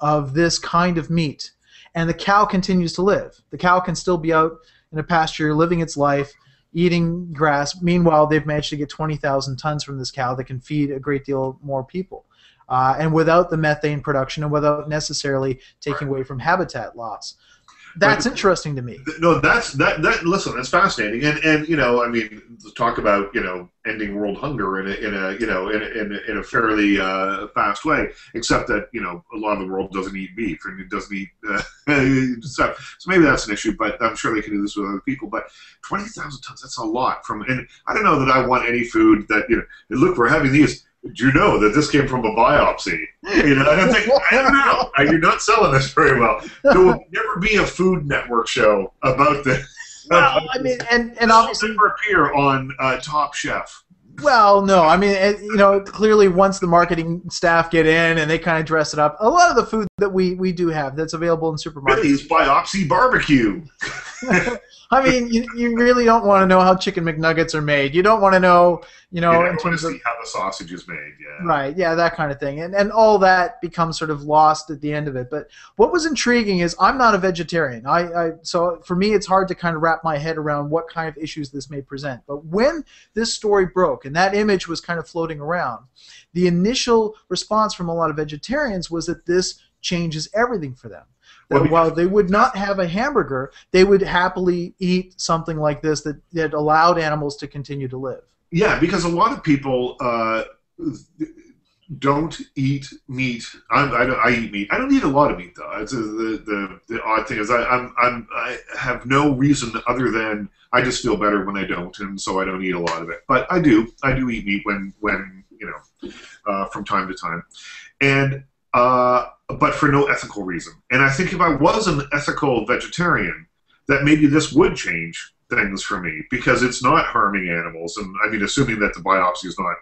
of this kind of meat, and the cow continues to live. The cow can still be out in a pasture living its life, eating grass. Meanwhile, they've managed to get twenty thousand tons from this cow that can feed a great deal more people. Uh, and without the methane production and without necessarily taking away from habitat loss. That's interesting to me. No, that's that. That listen, that's fascinating, and and you know, I mean, talk about you know ending world hunger in a in a you know in a, in, a, in a fairly uh, fast way. Except that you know a lot of the world doesn't eat beef and it doesn't eat uh, stuff. So maybe that's an issue. But I'm sure they can do this with other people. But twenty thousand tons—that's a lot. From and I don't know that I want any food that you know. Look, we're having these. Do you know that this came from a biopsy? You know, I don't think I don't know. I, you're not selling this very well. There will never be a Food Network show about this. Well, I mean, and and obviously, it'll never appear on uh, Top Chef. Well, no. I mean, it, you know, clearly once the marketing staff get in and they kind of dress it up, a lot of the food that we, we do have that's available in supermarkets. Really, it's biopsy barbecue. I mean, you, you really don't want to know how chicken McNuggets are made. You don't want to know, you know, yeah, in terms of how the sausage is made. Yeah. Right. Yeah, that kind of thing, and and all that becomes sort of lost at the end of it. But what was intriguing is I'm not a vegetarian. I, I so for me it's hard to kind of wrap my head around what kind of issues this may present. But when this story broke and that image was kind of floating around, the initial response from a lot of vegetarians was that this changes everything for them. That well, while they would not have a hamburger, they would happily eat something like this that, that allowed animals to continue to live. Yeah, because a lot of people uh, don't eat meat. I'm, I, don't, I eat meat. I don't eat a lot of meat, though. It's a, the, the, the odd thing is I, I'm, I'm, I have no reason other than I just feel better when I don't, and so I don't eat a lot of it. But I do. I do eat meat when, when you know, uh, from time to time. And... Uh, but for no ethical reason. And I think if I was an ethical vegetarian, that maybe this would change things for me, because it's not harming animals. And I mean, assuming that the biopsy is not,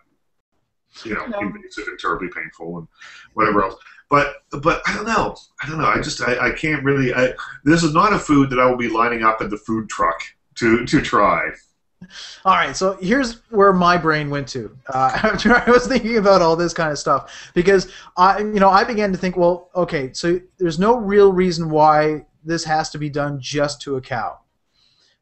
you know, no. invasive and terribly painful and whatever else. But but I don't know. I don't know. I just, I, I can't really, I, this is not a food that I will be lining up at the food truck to, to try. All right, so here's where my brain went to uh, after I was thinking about all this kind of stuff, because I, you know, I began to think, well, okay, so there's no real reason why this has to be done just to a cow.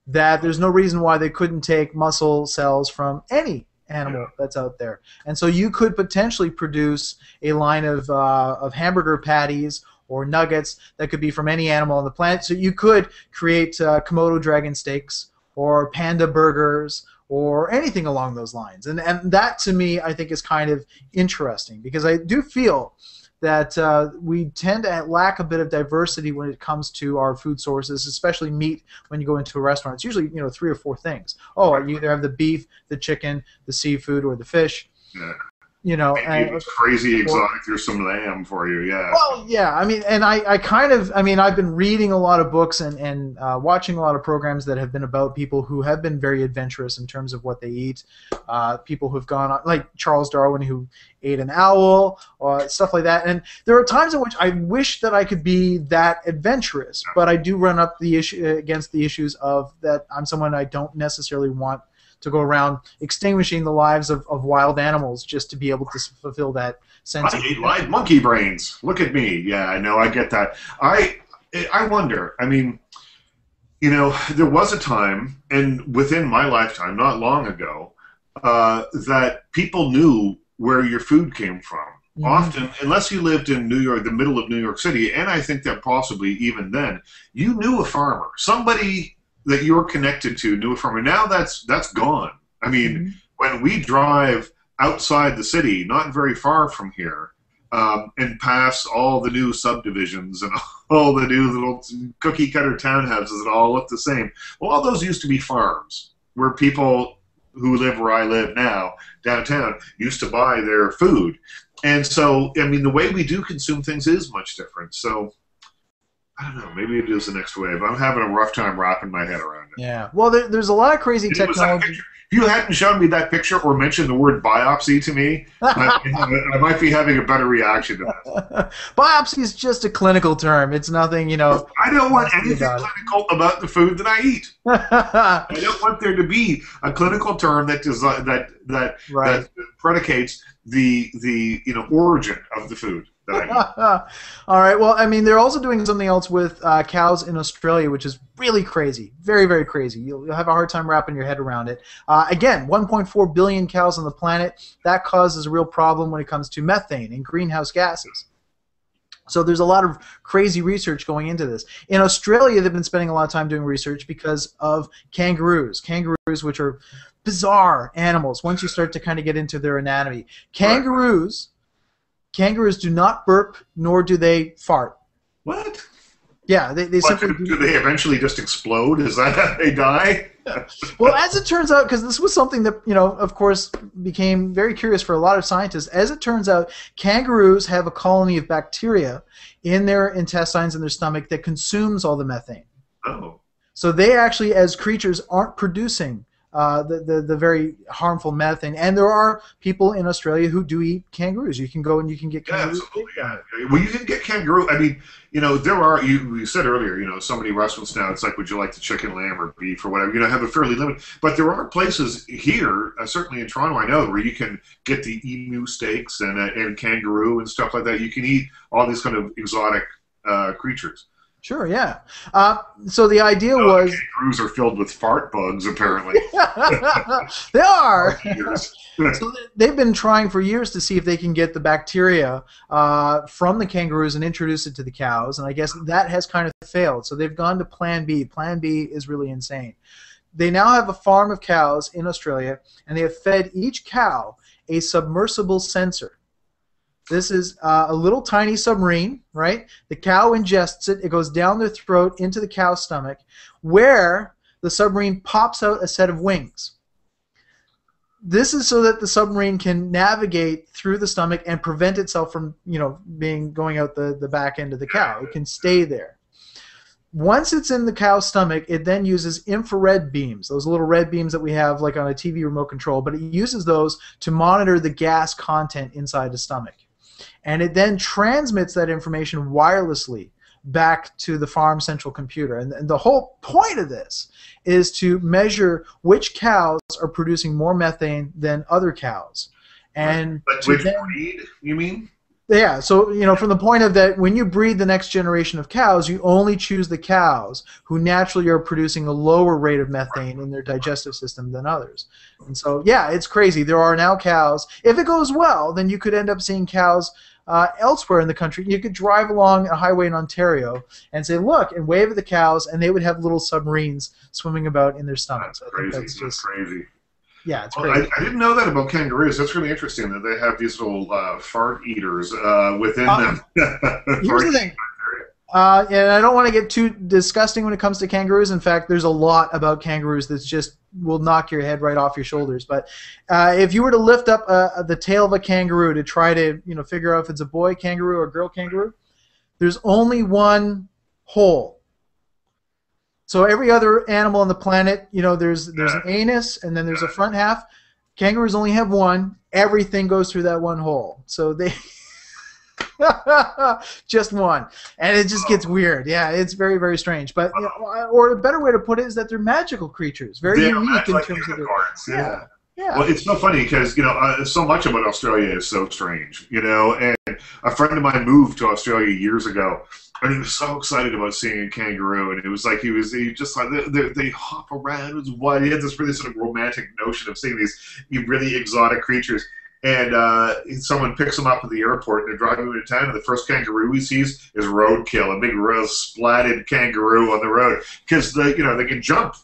That there's no reason why they couldn't take muscle cells from any animal that's out there, and so you could potentially produce a line of uh, of hamburger patties or nuggets that could be from any animal on the planet. So you could create uh, Komodo dragon steaks, or panda burgers, or anything along those lines. And, and that, to me, I think is kind of interesting, because I do feel that uh, we tend to lack a bit of diversity when it comes to our food sources, especially meat. When you go into a restaurant, it's usually, you know, three or four things. Oh, you either have the beef, the chicken, the seafood, or the fish. Yeah. You know, maybe it's crazy exotic. There's some lamb for you, yeah. Well, yeah. I mean, and I, I kind of, I mean, I've been reading a lot of books and and uh, watching a lot of programs that have been about people who have been very adventurous in terms of what they eat. Uh, people who've gone on, like Charles Darwin, who ate an owl, or stuff like that. And there are times in which I wish that I could be that adventurous, but I do run up the issue against the issues of that I'm someone I don't necessarily want to go around extinguishing the lives of, of wild animals just to be able to fulfill that sense. I of... I ate live monkey brains. Look at me. Yeah, I know. I get that. I I wonder. I mean, you know, there was a time, and within my lifetime, not long ago, uh, that people knew where your food came from. Mm-hmm. Often, unless you lived in New York, the middle of New York City, and I think that possibly even then, you knew a farmer. Somebody that you were connected to knew a farmer. Now that's that's gone. I mean, mm-hmm. when we drive outside the city, not very far from here, um, and past all the new subdivisions and all the new little cookie cutter townhouses that all look the same, well, all those used to be farms where people who live where I live now, downtown, used to buy their food. And so, I mean, the way we do consume things is much different. So, I don't know, maybe it is the next wave. I'm having a rough time wrapping my head around it. Yeah, well, there, there's a lot of crazy technology. If you hadn't shown me that picture or mentioned the word biopsy to me, I, I might be having a better reaction to that. Biopsy is just a clinical term. It's nothing, you know. I don't want anything about clinical about the food that I eat. I don't want there to be a clinical term that desi that that, right. that predicates the the you know origin of the food. All right. Well, I mean, they're also doing something else with uh, cows in Australia, which is really crazy, very, very crazy. You'll, you'll have a hard time wrapping your head around it. Uh, again, one point four billion cows on the planet. That causes a real problem when it comes to methane and greenhouse gases. So there's a lot of crazy research going into this. In Australia, they've been spending a lot of time doing research because of kangaroos. Kangaroos, which are bizarre animals, once you start to kind of get into their anatomy. Kangaroos... Kangaroos do not burp, nor do they fart. What? Yeah, they, they simply... Do, do they eventually just explode? Is that how they die? Well, as it turns out, because this was something that, you know, of course, became very curious for a lot of scientists, as it turns out, kangaroos have a colony of bacteria in their intestines and their stomach that consumes all the methane. Oh. So they actually, as creatures, aren't producing uh, the, the the very harmful methane. And there are people in Australia who do eat kangaroos. You can go and you can get kangaroos. Yeah, absolutely. Yeah. Well, you can get kangaroo. I mean, you know, there are. You, you said earlier, you know, so many restaurants now. It's like, would you like the chicken, lamb, or beef, or whatever? You know, have a fairly limited. But there are places here, uh, certainly in Toronto, I know, where you can get the emu steaks and uh, and kangaroo and stuff like that. You can eat all these kind of exotic uh, creatures. Sure, yeah. Uh, so the idea uh, was... Kangaroos are filled with fart bugs, apparently. They are! So they've been trying for years to see if they can get the bacteria uh, from the kangaroos and introduce it to the cows, and I guess that has kind of failed. So they've gone to Plan B. Plan B is really insane. They now have a farm of cows in Australia, and they have fed each cow a submersible sensor. This is uh, a little tiny submarine, right? The cow ingests it. It goes down their throat into the cow's stomach, where the submarine pops out a set of wings. This is so that the submarine can navigate through the stomach and prevent itself from, you know, being going out the, the back end of the cow. It can stay there. Once it's in the cow's stomach, it then uses infrared beams, those little red beams that we have like on a T V remote control, but it uses those to monitor the gas content inside the stomach. And it then transmits that information wirelessly back to the farm central computer. And, and the whole point of this is to measure which cows are producing more methane than other cows. And but which then, breed, you mean? Yeah, so, you know, from the point of that, when you breed the next generation of cows, you only choose the cows who naturally are producing a lower rate of methane in their digestive system than others. And so, yeah, it's crazy. There are now cows. If it goes well, then you could end up seeing cows uh, elsewhere in the country. You could drive along a highway in Ontario and say, look, and wave at the cows, and they would have little submarines swimming about in their stomachs. That's crazy. I think that's just crazy. Yeah, it's well, I, I didn't know that about kangaroos. That's really interesting that they have these little uh, fart eaters uh, within uh, them. Here's the thing. Uh, and I don't want to get too disgusting when it comes to kangaroos. In fact, there's a lot about kangaroos that's just will knock your head right off your shoulders. But uh, if you were to lift up uh, the tail of a kangaroo to try to, you know, figure out if it's a boy kangaroo or a girl kangaroo, there's only one hole. So every other animal on the planet, you know, there's there's an anus and then there's a front half. Kangaroos only have one. Everything goes through that one hole. So they just one, and it just gets weird. Yeah, it's very very strange. But you know, or a better way to put it is that they're magical creatures, very yeah, unique in like terms of their parts. Yeah. yeah. Yeah. Well, it's so funny because, you know, uh, so much about Australia is so strange, you know, and a friend of mine moved to Australia years ago, and he was so excited about seeing a kangaroo, and it was like he was he just like, they, they hop around, it was wild. He had this really sort of romantic notion of seeing these really exotic creatures, and uh, someone picks him up at the airport, and they're driving him into town, and the first kangaroo he sees is roadkill, a big splatted kangaroo on the road, because, you know, they can jump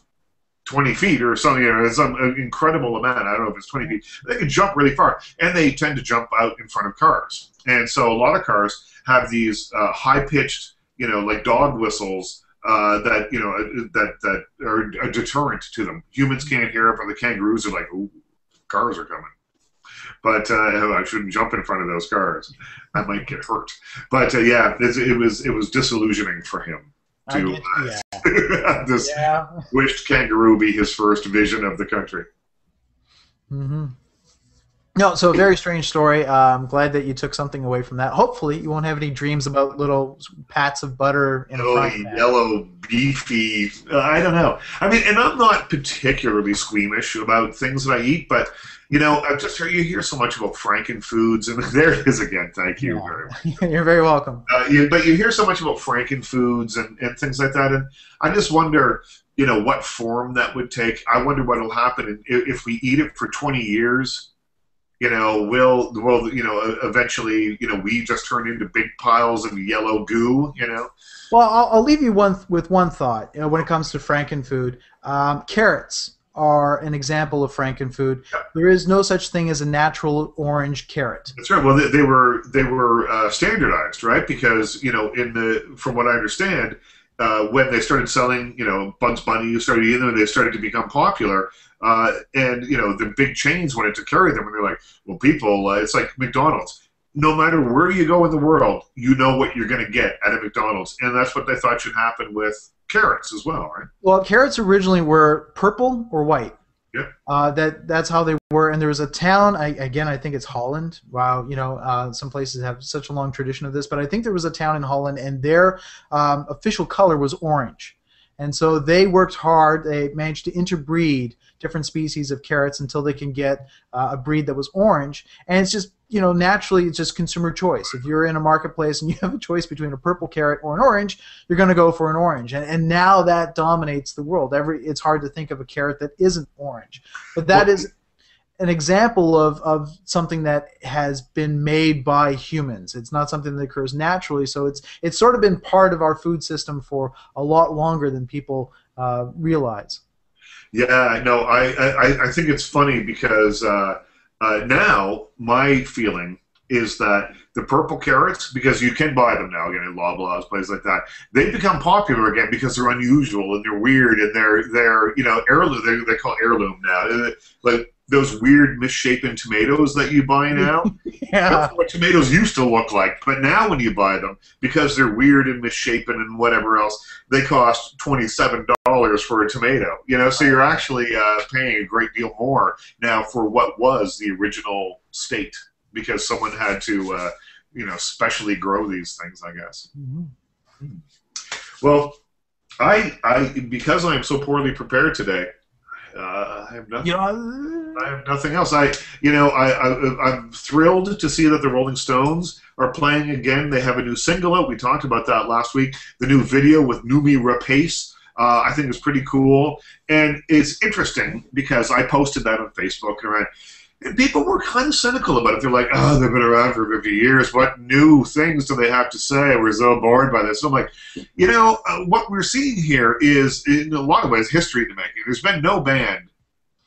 twenty feet or something, you know, some incredible amount. I don't know if it's twenty feet. They can jump really far, and they tend to jump out in front of cars. And so a lot of cars have these uh, high-pitched, you know, like dog whistles uh, that, you know, that that are a deterrent to them. Humans can't hear it, but the kangaroos are like, ooh, cars are coming. But uh, I shouldn't jump in front of those cars. I might get hurt. But uh, yeah, it, it was it was disillusioning for him. To uh, yeah. this yeah. wished kangaroo be his first vision of the country. Mm-hmm. No, so a very strange story. Uh, I'm glad that you took something away from that. Hopefully you won't have any dreams about little pats of butter in a frying pan. Yellow, beefy, uh, I don't know. I mean, and I'm not particularly squeamish about things that I eat, but, you know, I've just heard you hear so much about frankenfoods, and there it is again, thank you yeah. very much. You're very welcome. Uh, you, but you hear so much about frankenfoods and, and things like that, and I just wonder, you know, what form that would take. I wonder what will happen if we eat it for twenty years. You know, will will you know eventually? You know, we just turn into big piles of yellow goo. You know. Well, I'll, I'll leave you one with one thought. You know, when it comes to frankenfood, um, carrots are an example of frankenfood. Yeah. There is no such thing as a natural orange carrot. That's right. Well, they, they were they were uh, standardized, right? Because you know, in the from what I understand, uh, when they started selling, you know, Bugs Bunny, you started eating them, and they started to become popular. Uh, and, you know, the big chains wanted to carry them, and they're like, well, people, uh, it's like McDonald's. No matter where you go in the world, you know what you're going to get at a McDonald's. And that's what they thought should happen with carrots as well, right? Well, carrots originally were purple or white. Yep. Uh, that that's how they were. And there was a town. I, again, I think it's Holland. Wow, you know, uh, some places have such a long tradition of this. But I think there was a town in Holland, and their um, official color was orange. And so they worked hard. They managed to interbreed different species of carrots until they can get uh, a breed that was orange. And it's just, you know, naturally it's just consumer choice. If you're in a marketplace and you have a choice between a purple carrot or an orange, you're going to go for an orange. And, and now that dominates the world. Every it's hard to think of a carrot that isn't orange. But that is an example of, of something that has been made by humans. It's not something that occurs naturally, so it's it's sort of been part of our food system for a lot longer than people uh, realize. Yeah, no, I, I, I think it's funny because uh, uh, now my feeling is that the purple carrots, because you can buy them now again in Loblaws, places like that, they become popular again because they're unusual and they're weird and they're they're you know heirloom. They they call heirloom now, like. Those weird misshapen tomatoes that you buy now. Yeah. That's what tomatoes used to look like, but now when you buy them, because they're weird and misshapen and whatever else, they cost twenty-seven dollars for a tomato. You know, so you're actually uh, paying a great deal more now for what was the original state, because someone had to, uh, you know, specially grow these things, I guess. Mm-hmm. Well, I, I because I am so poorly prepared today. Uh, I have nothing. You know, I have nothing else. I, you know, I, I, I'm thrilled to see that the Rolling Stones are playing again. They have a new single out. We talked about that last week. The new video with Numi Rapace, uh, I think is pretty cool, and it's interesting because I posted that on Facebook and I. And people were kind of cynical about it. They're like, oh, they've been around for fifty years. What new things do they have to say? We're so bored by this. So I'm like, you know, uh, what we're seeing here is, in a lot of ways, history in the making. There's been no band,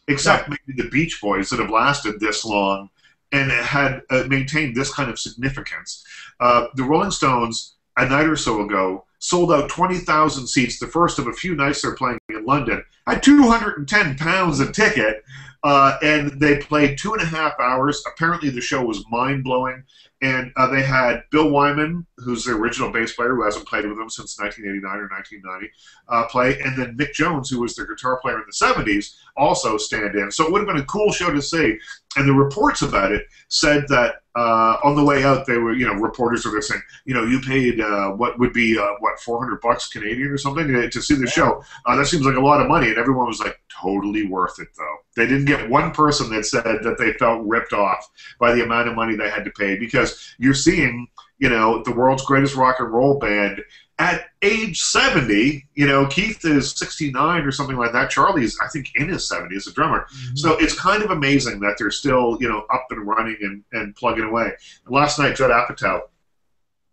except yeah. maybe the Beach Boys, that have lasted this long and had uh, maintained this kind of significance. Uh, the Rolling Stones, a night or so ago, sold out twenty thousand seats, the first of a few nights they're playing in London, at two hundred ten pounds a ticket. Uh, and they played two and a half hours. Apparently the show was mind-blowing. And uh, they had Bill Wyman, who's the original bass player, who hasn't played with them since nineteen eighty-nine or nineteen ninety, uh, play. And then Mick Jones, who was their guitar player in the seventies, also stand in. So it would have been a cool show to see. And the reports about it said that uh, on the way out, they were, you know, reporters were saying, you know, you paid uh, what would be, uh, what, four hundred bucks Canadian or something to, to see the show. Uh, that seems like a lot of money. And everyone was like, totally worth it, though. They didn't get one person that said that they felt ripped off by the amount of money they had to pay, because you're seeing, you know, the world's greatest rock and roll band at age seventy. You know, Keith is sixty-nine or something like that. Charlie's, I think, in his seventies as a drummer. Mm-hmm. So it's kind of amazing that they're still, you know, up and running and, and plugging away. And last night, Judd Apatow,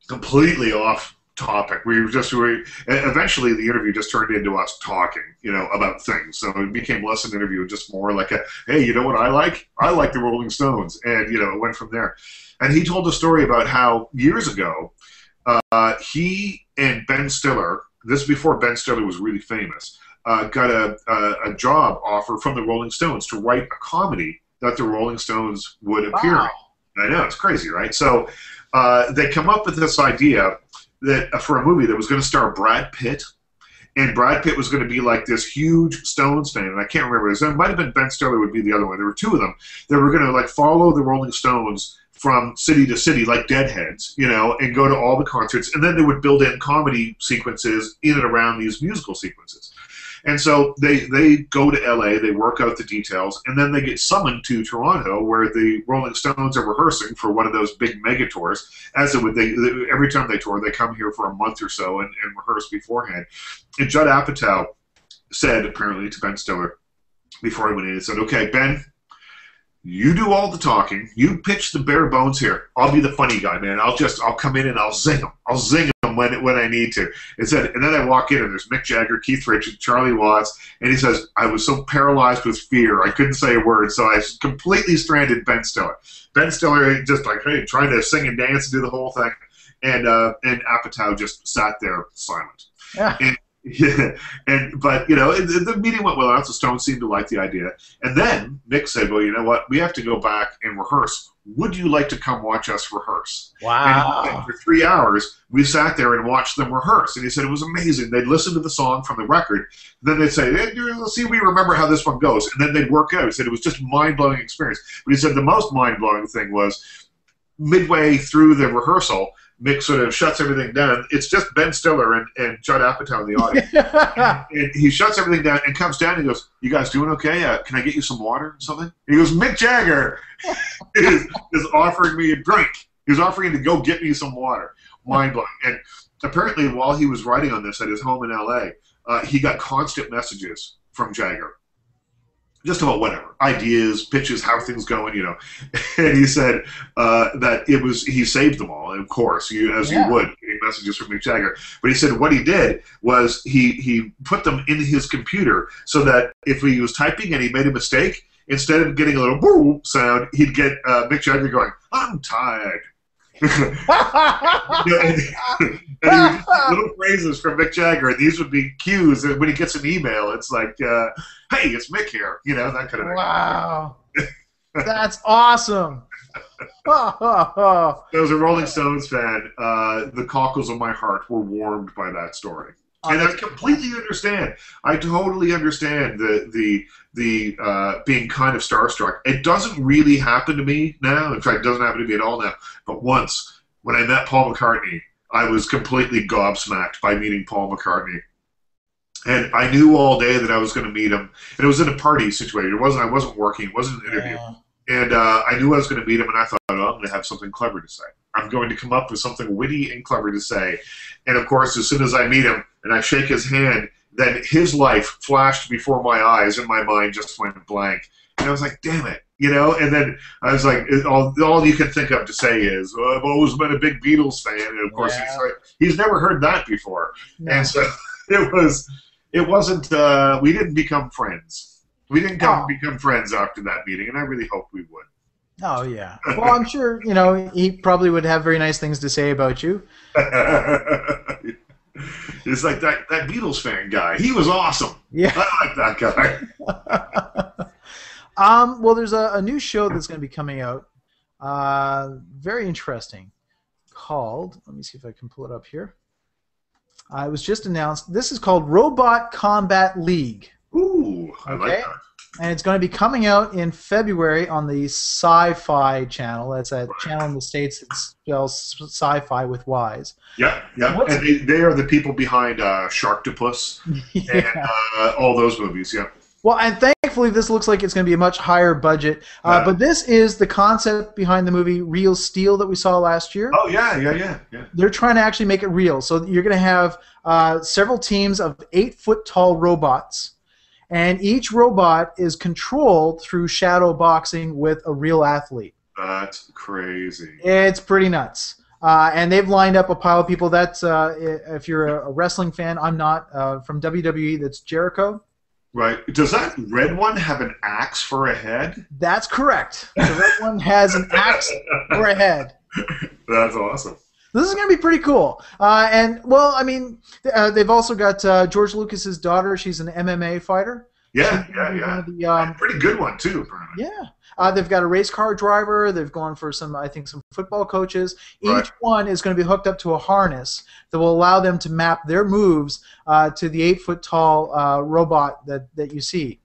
completely off topic. We were just, we, eventually the interview just turned into us talking, you know, about things. So it became less an interview, just more like a, hey, you know what I like? I like the Rolling Stones. And, you know, it went from there. And he told a story about how years ago, uh, he and Ben Stiller, this before Ben Stiller was really famous, uh, got a, a, a job offer from the Rolling Stones to write a comedy that the Rolling Stones would appear in. Wow. I know, it's crazy, right? So uh, they come up with this idea that uh, for a movie that was going to star Brad Pitt, and Brad Pitt was going to be like this huge Stones fan, and I can't remember. It might have been Ben Stiller would be the other one. There were two of them that were going to like follow the Rolling Stones from city to city, like Deadheads, you know, and go to all the concerts, and then they would build in comedy sequences in and around these musical sequences. And so they, they go to L A, they work out the details, and then they get summoned to Toronto, where the Rolling Stones are rehearsing for one of those big mega tours. As it would, they, they, every time they tour, they come here for a month or so and, and rehearse beforehand. And Judd Apatow said, apparently, to Ben Stiller, before he went in, he said, okay, Ben, you do all the talking. You pitch the bare bones here. I'll be the funny guy, man. I'll just, I'll come in and I'll zing them. I'll zing them when, when I need to. It said, and then I walk in and there's Mick Jagger, Keith Richards, Charlie Watts, and he says, I was so paralyzed with fear. I couldn't say a word, so I completely stranded Ben Stiller. Ben Stiller just like, hey, trying to sing and dance and do the whole thing. And, uh, and Apatow just sat there silent. Yeah. And, yeah, and but you know the, the meeting went well. The Stones seemed to like the idea, and then Mick said, "Well, you know what? We have to go back and rehearse would you like to come watch us rehearse? Wow. And for three hours, we sat there and watched them rehearse. And he said it was amazing. They'd listen to the song from the record. Then they'd say, hey, let's see if we remember how this one goes. And then they'd work out. He said it was just a mind-blowing experience. But he said the most mind-blowing thing was midway through the rehearsal, Mick sort of shuts everything down. It's just Ben Stiller and, and Judd Apatow in the audience. and, and he shuts everything down and comes down and goes, you guys doing okay? Uh, can I get you some water or something? And he goes, Mick Jagger is, is offering me a drink. He was offering to go get me some water. Mind-blowing. And apparently while he was writing on this at his home in L A, uh, he got constant messages from Jagger. Just about whatever, ideas, pitches, how things going, you know. And he said uh, that it was, he saved them all, of course, you, as yeah. you would, getting messages from Mick Jagger. But he said what he did was he, he put them in his computer so that if he was typing and he made a mistake, instead of getting a little boo sound, he'd get uh, Mick Jagger going, I'm tired. and, and little phrases from Mick Jagger, and these would be cues that when he gets an email, it's like, uh, hey, it's Mick here, you know, that kind of thing. Wow. That's awesome. I was a Rolling Stones fan. Uh, the cockles of my heart were warmed by that story. And I completely understand. I totally understand the the the uh, being kind of starstruck. It doesn't really happen to me now. In fact, it doesn't happen to me at all now. But once, when I met Paul McCartney, I was completely gobsmacked by meeting Paul McCartney. And I knew all day that I was going to meet him. And it was in a party situation. It wasn't. I wasn't working. It wasn't an interview. Yeah. And uh, I knew I was going to meet him, and I thought, oh, I'm going to have something clever to say. I'm going to come up with something witty and clever to say. And, of course, as soon as I meet him and I shake his hand, then his life flashed before my eyes, and my mind just went blank. And I was like, damn it, you know? And then I was like, all, all you can think of to say is, well, I've always been a big Beatles fan. And, of course, yeah. he's like, he's never heard that before. Yeah. And so it, was, it wasn't uh, – we didn't become friends. We didn't come, oh. become friends after that meeting, and I really hoped we would. Oh, yeah. Well, I'm sure, you know, he probably would have very nice things to say about you. It's like that, that Beatles fan guy. He was awesome. Yeah. I like that guy. um, well, there's a, a new show that's going to be coming out, uh, very interesting, called, let me see if I can pull it up here. Uh, it was just announced. This is called Robot Combat League. Ooh, I okay. like that. And it's going to be coming out in February on the Sci-Fi channel. That's a right. channel in the States that spells sci-fi with Y's. Yeah, yeah. And, and they, they are the people behind uh, Sharktopus yeah. and uh, all those movies, yeah. Well, and thankfully this looks like it's going to be a much higher budget. Uh, yeah. But this is the concept behind the movie Real Steel that we saw last year. Oh, yeah, yeah, yeah. yeah. They're trying to actually make it real. So you're going to have uh, several teams of eight-foot-tall robots. And each robot is controlled through shadow boxing with a real athlete. That's crazy. It's pretty nuts. Uh, and they've lined up a pile of people. That's uh, if you're a wrestling fan, I'm not. Uh, from W W E, that's Jericho. Right. Does that red one have an axe for a head? That's correct. The red one has an axe for a head. That's awesome. This is going to be pretty cool. Uh, and, well, I mean, uh, they've also got uh, George Lucas's daughter. She's an M M A fighter. Yeah, yeah, yeah. The, um, pretty good one, too, apparently. Yeah. Uh, they've got a race car driver. They've gone for some, I think, some football coaches. Each right. one is going to be hooked up to a harness that will allow them to map their moves uh, to the eight-foot-tall uh, robot that, that you see.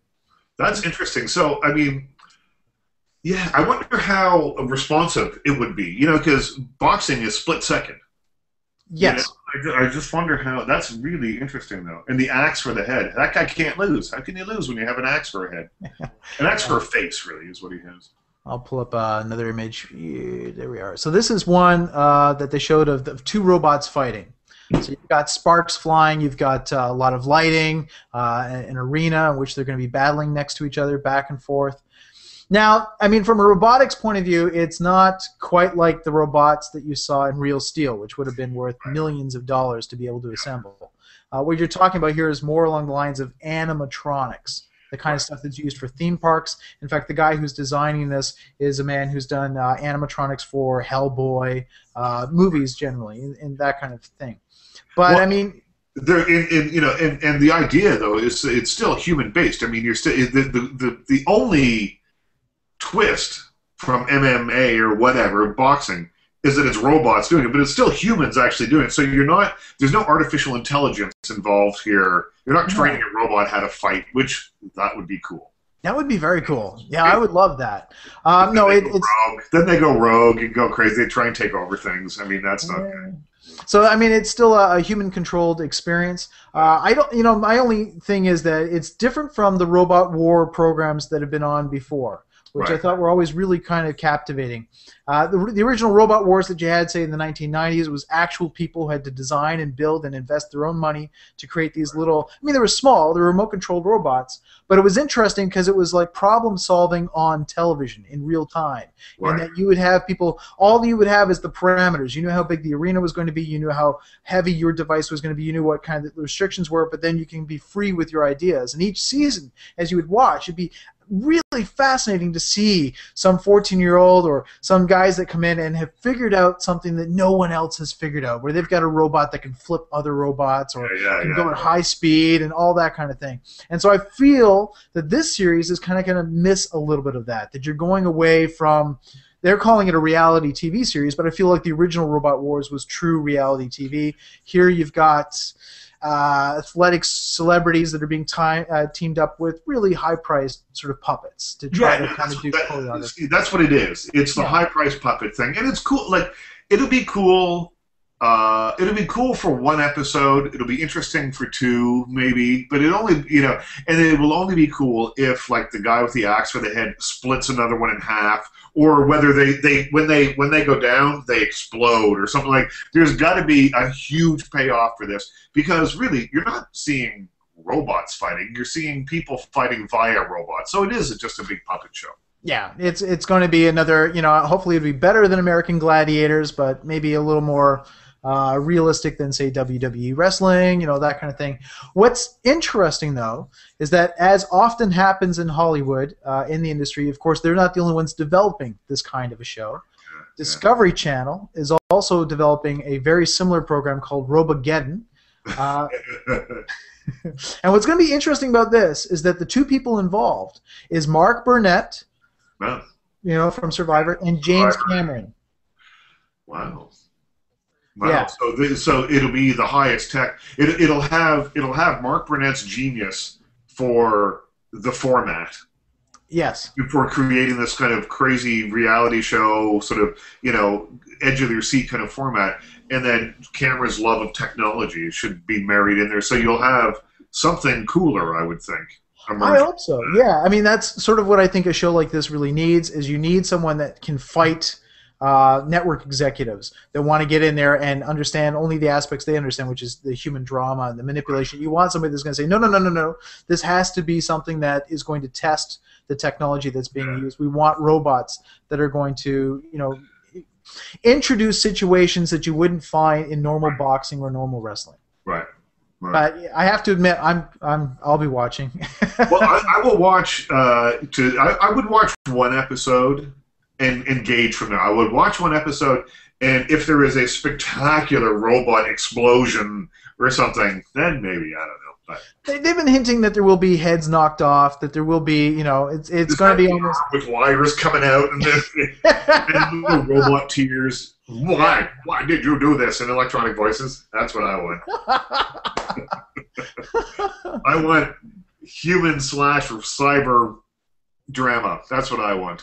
That's interesting. So, I mean... Yeah, I wonder how responsive it would be, you know, because boxing is split second. Yes. You know, I just wonder how, that's really interesting, though. And the axe for the head, that guy can't lose. How can you lose when you have an axe for a head? An axe for a face, really, is what he has. I'll pull up uh, another image. Yeah, there we are. So this is one uh, that they showed of, the, of two robots fighting. So you've got sparks flying, you've got uh, a lot of lighting, uh, an arena in which they're going to be battling next to each other back and forth. Now, I mean, from a robotics point of view, it's not quite like the robots that you saw in Real Steel, which would have been worth millions of dollars to be able to assemble. Uh, what you're talking about here is more along the lines of animatronics, the kind of stuff that's used for theme parks. In fact, the guy who's designing this is a man who's done uh, animatronics for Hellboy, uh, movies generally, and, and that kind of thing. But, well, I mean... There, and, and, you know, and, and the idea, though, is it's still human-based. I mean, you're still the, the, the, the only... twist from M M A or whatever, boxing, is that it's robots doing it, but it's still humans actually doing it. So you're not, there's no artificial intelligence involved here. You're not training a robot how to fight, which that would be cool. That would be very cool. Yeah, I would love that. Um, no, it, it's then they go rogue and go crazy. They try and take over things. I mean, that's not good. So I mean, it's still a, a human-controlled experience. Uh, I don't, you know, my only thing is that it's different from the Robot War programs that have been on before, which right. I thought were always really kind of captivating. Uh, the, the original Robot Wars that you had, say, in the nineteen nineties, was actual people who had to design and build and invest their own money to create these little... I mean, they were small, they were remote-controlled robots, but it was interesting because it was like problem-solving on television in real time. Right. And that you would have people... All you would have is the parameters. You knew how big the arena was going to be, you knew how heavy your device was going to be, you knew what kind of restrictions were, but then you can be free with your ideas. And each season, as you would watch, it'd be really fascinating to see some fourteen-year-old or some guys that come in and have figured out something that no one else has figured out, where they've got a robot that can flip other robots or yeah, yeah, can yeah, go yeah. at high speed and all that kind of thing. And so I feel that this series is kind of going to miss a little bit of that, that you're going away from... They're calling it a reality T V series, but I feel like the original Robot Wars was true reality T V. Here you've got... Uh, athletic celebrities that are being time, uh, teamed up with really high-priced sort of puppets to try yeah, to kind of do that, choreography. That's what it is. It's the yeah. high-priced puppet thing, and it's cool. Like it'll be cool. Uh, it'll be cool for one episode. It'll be interesting for two, maybe. But it only, you know, and it will only be cool if, like, the guy with the axe for the head splits another one in half, or whether they, they when they when they go down, they explode or something like. There's got to be a huge payoff for this because really, you're not seeing robots fighting; you're seeing people fighting via robots. So it is just a big puppet show. Yeah, it's it's going to be another. You know, hopefully it'll be better than American Gladiators, but maybe a little more uh, realistic than say W W E wrestling. You know, that kind of thing. What's interesting though is that, as often happens in Hollywood, uh, in the industry, of course, they're not the only ones developing this kind of a show. Discovery yeah. Channel is also developing a very similar program called Robogeddon. Uh, and what's going to be interesting about this is that the two people involved is Mark Burnett, wow. you know, from Survivor, and James Survivor. Cameron. Wow. Wow. Yeah. So, the, so it'll be the highest tech. It, it'll have it'll have Mark Burnett's genius for the format. Yes. For creating this kind of crazy reality show, sort of, you know, edge of your seat kind of format. And then Cameron's love of technology should be married in there. So you'll have something cooler, I would think. I hope so, yeah. I mean, that's sort of what I think a show like this really needs, is you need someone that can fight Uh, network executives that want to get in there and understand only the aspects they understand, which is the human drama and the manipulation. You want somebody that's going to say, no, no, no, no, no. This has to be something that is going to test the technology that's being yeah. used. We want robots that are going to, you know, introduce situations that you wouldn't find in normal right. boxing or normal wrestling. Right. Right. But I have to admit, I'm I'm I'll be watching. Well, I, I will watch. Uh, to I, I would watch one episode and engage from there. I would watch one episode, and if there is a spectacular robot explosion or something, then maybe, I don't know. But they, they've been hinting that there will be heads knocked off, that there will be, you know, it's it's going to be almost... with wires coming out and, and little robot tears. Why? Why did you do this? And electronic voices. That's what I want. I want human slash cyber drama. That's what I want.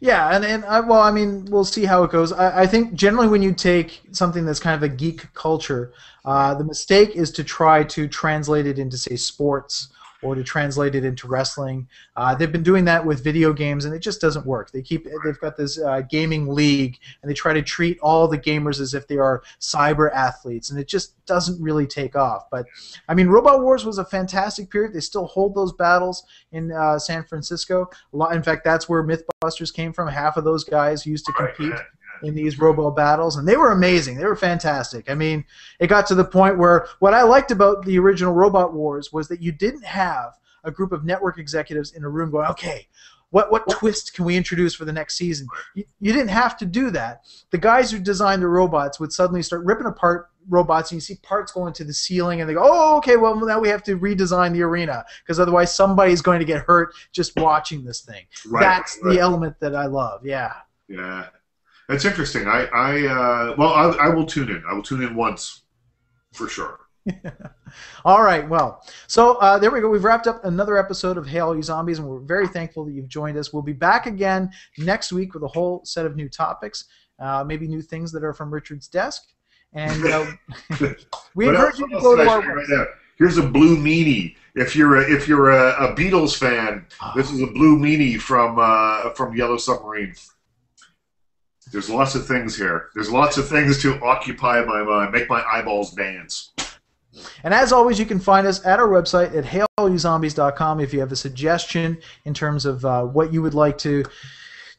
Yeah, and, and I, well, I mean, we'll see how it goes. I, I think generally when you take something that's kind of a geek culture, uh, the mistake is to try to translate it into, say, sports or to translate it into wrestling. Uh, they've been doing that with video games, and it just doesn't work. They keep, they've got this uh, gaming league, and they try to treat all the gamers as if they are cyber athletes, and it just doesn't really take off. But, I mean, Robot Wars was a fantastic period. They still hold those battles in uh, San Francisco. A lot, in fact, that's where Mythbusters came from. Half of those guys used to compete in these robo battles, and they were amazing. They were fantastic. I mean, it got to the point where what I liked about the original Robot Wars was that you didn't have a group of network executives in a room going, okay, What what twist can we introduce for the next season? You, you didn't have to do that. The guys who designed the robots would suddenly start ripping apart robots, and you see parts going to the ceiling, and they go, oh, okay, well, now we have to redesign the arena, because otherwise somebody's going to get hurt just watching this thing. Right, That's right. the element that I love, yeah. Yeah. That's interesting. I, I uh, well, I, I will tune in. I will tune in once for sure. All right. Well, so uh, there we go. We've wrapped up another episode of Hail You Zombies, and we're very thankful that you've joined us. We'll be back again next week with a whole set of new topics, uh, maybe new things that are from Richard's desk. And uh, we encourage you to go to our website. Here's a blue meanie. If you're a, if you're a, a Beatles fan, oh. This is a blue meanie from uh, from Yellow Submarine. There's lots of things here. There's lots of things to occupy my mind, make my eyeballs dance. And as always, you can find us at our website at hail you zombies dot com if you have a suggestion in terms of uh, what you would like to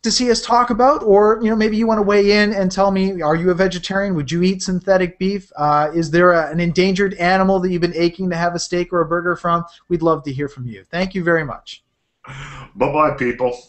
to see us talk about, or you know maybe you want to weigh in and tell me, are you a vegetarian? Would you eat synthetic beef? Uh, is there a, an endangered animal that you've been aching to have a steak or a burger from? We'd love to hear from you. Thank you very much. Bye-bye, people.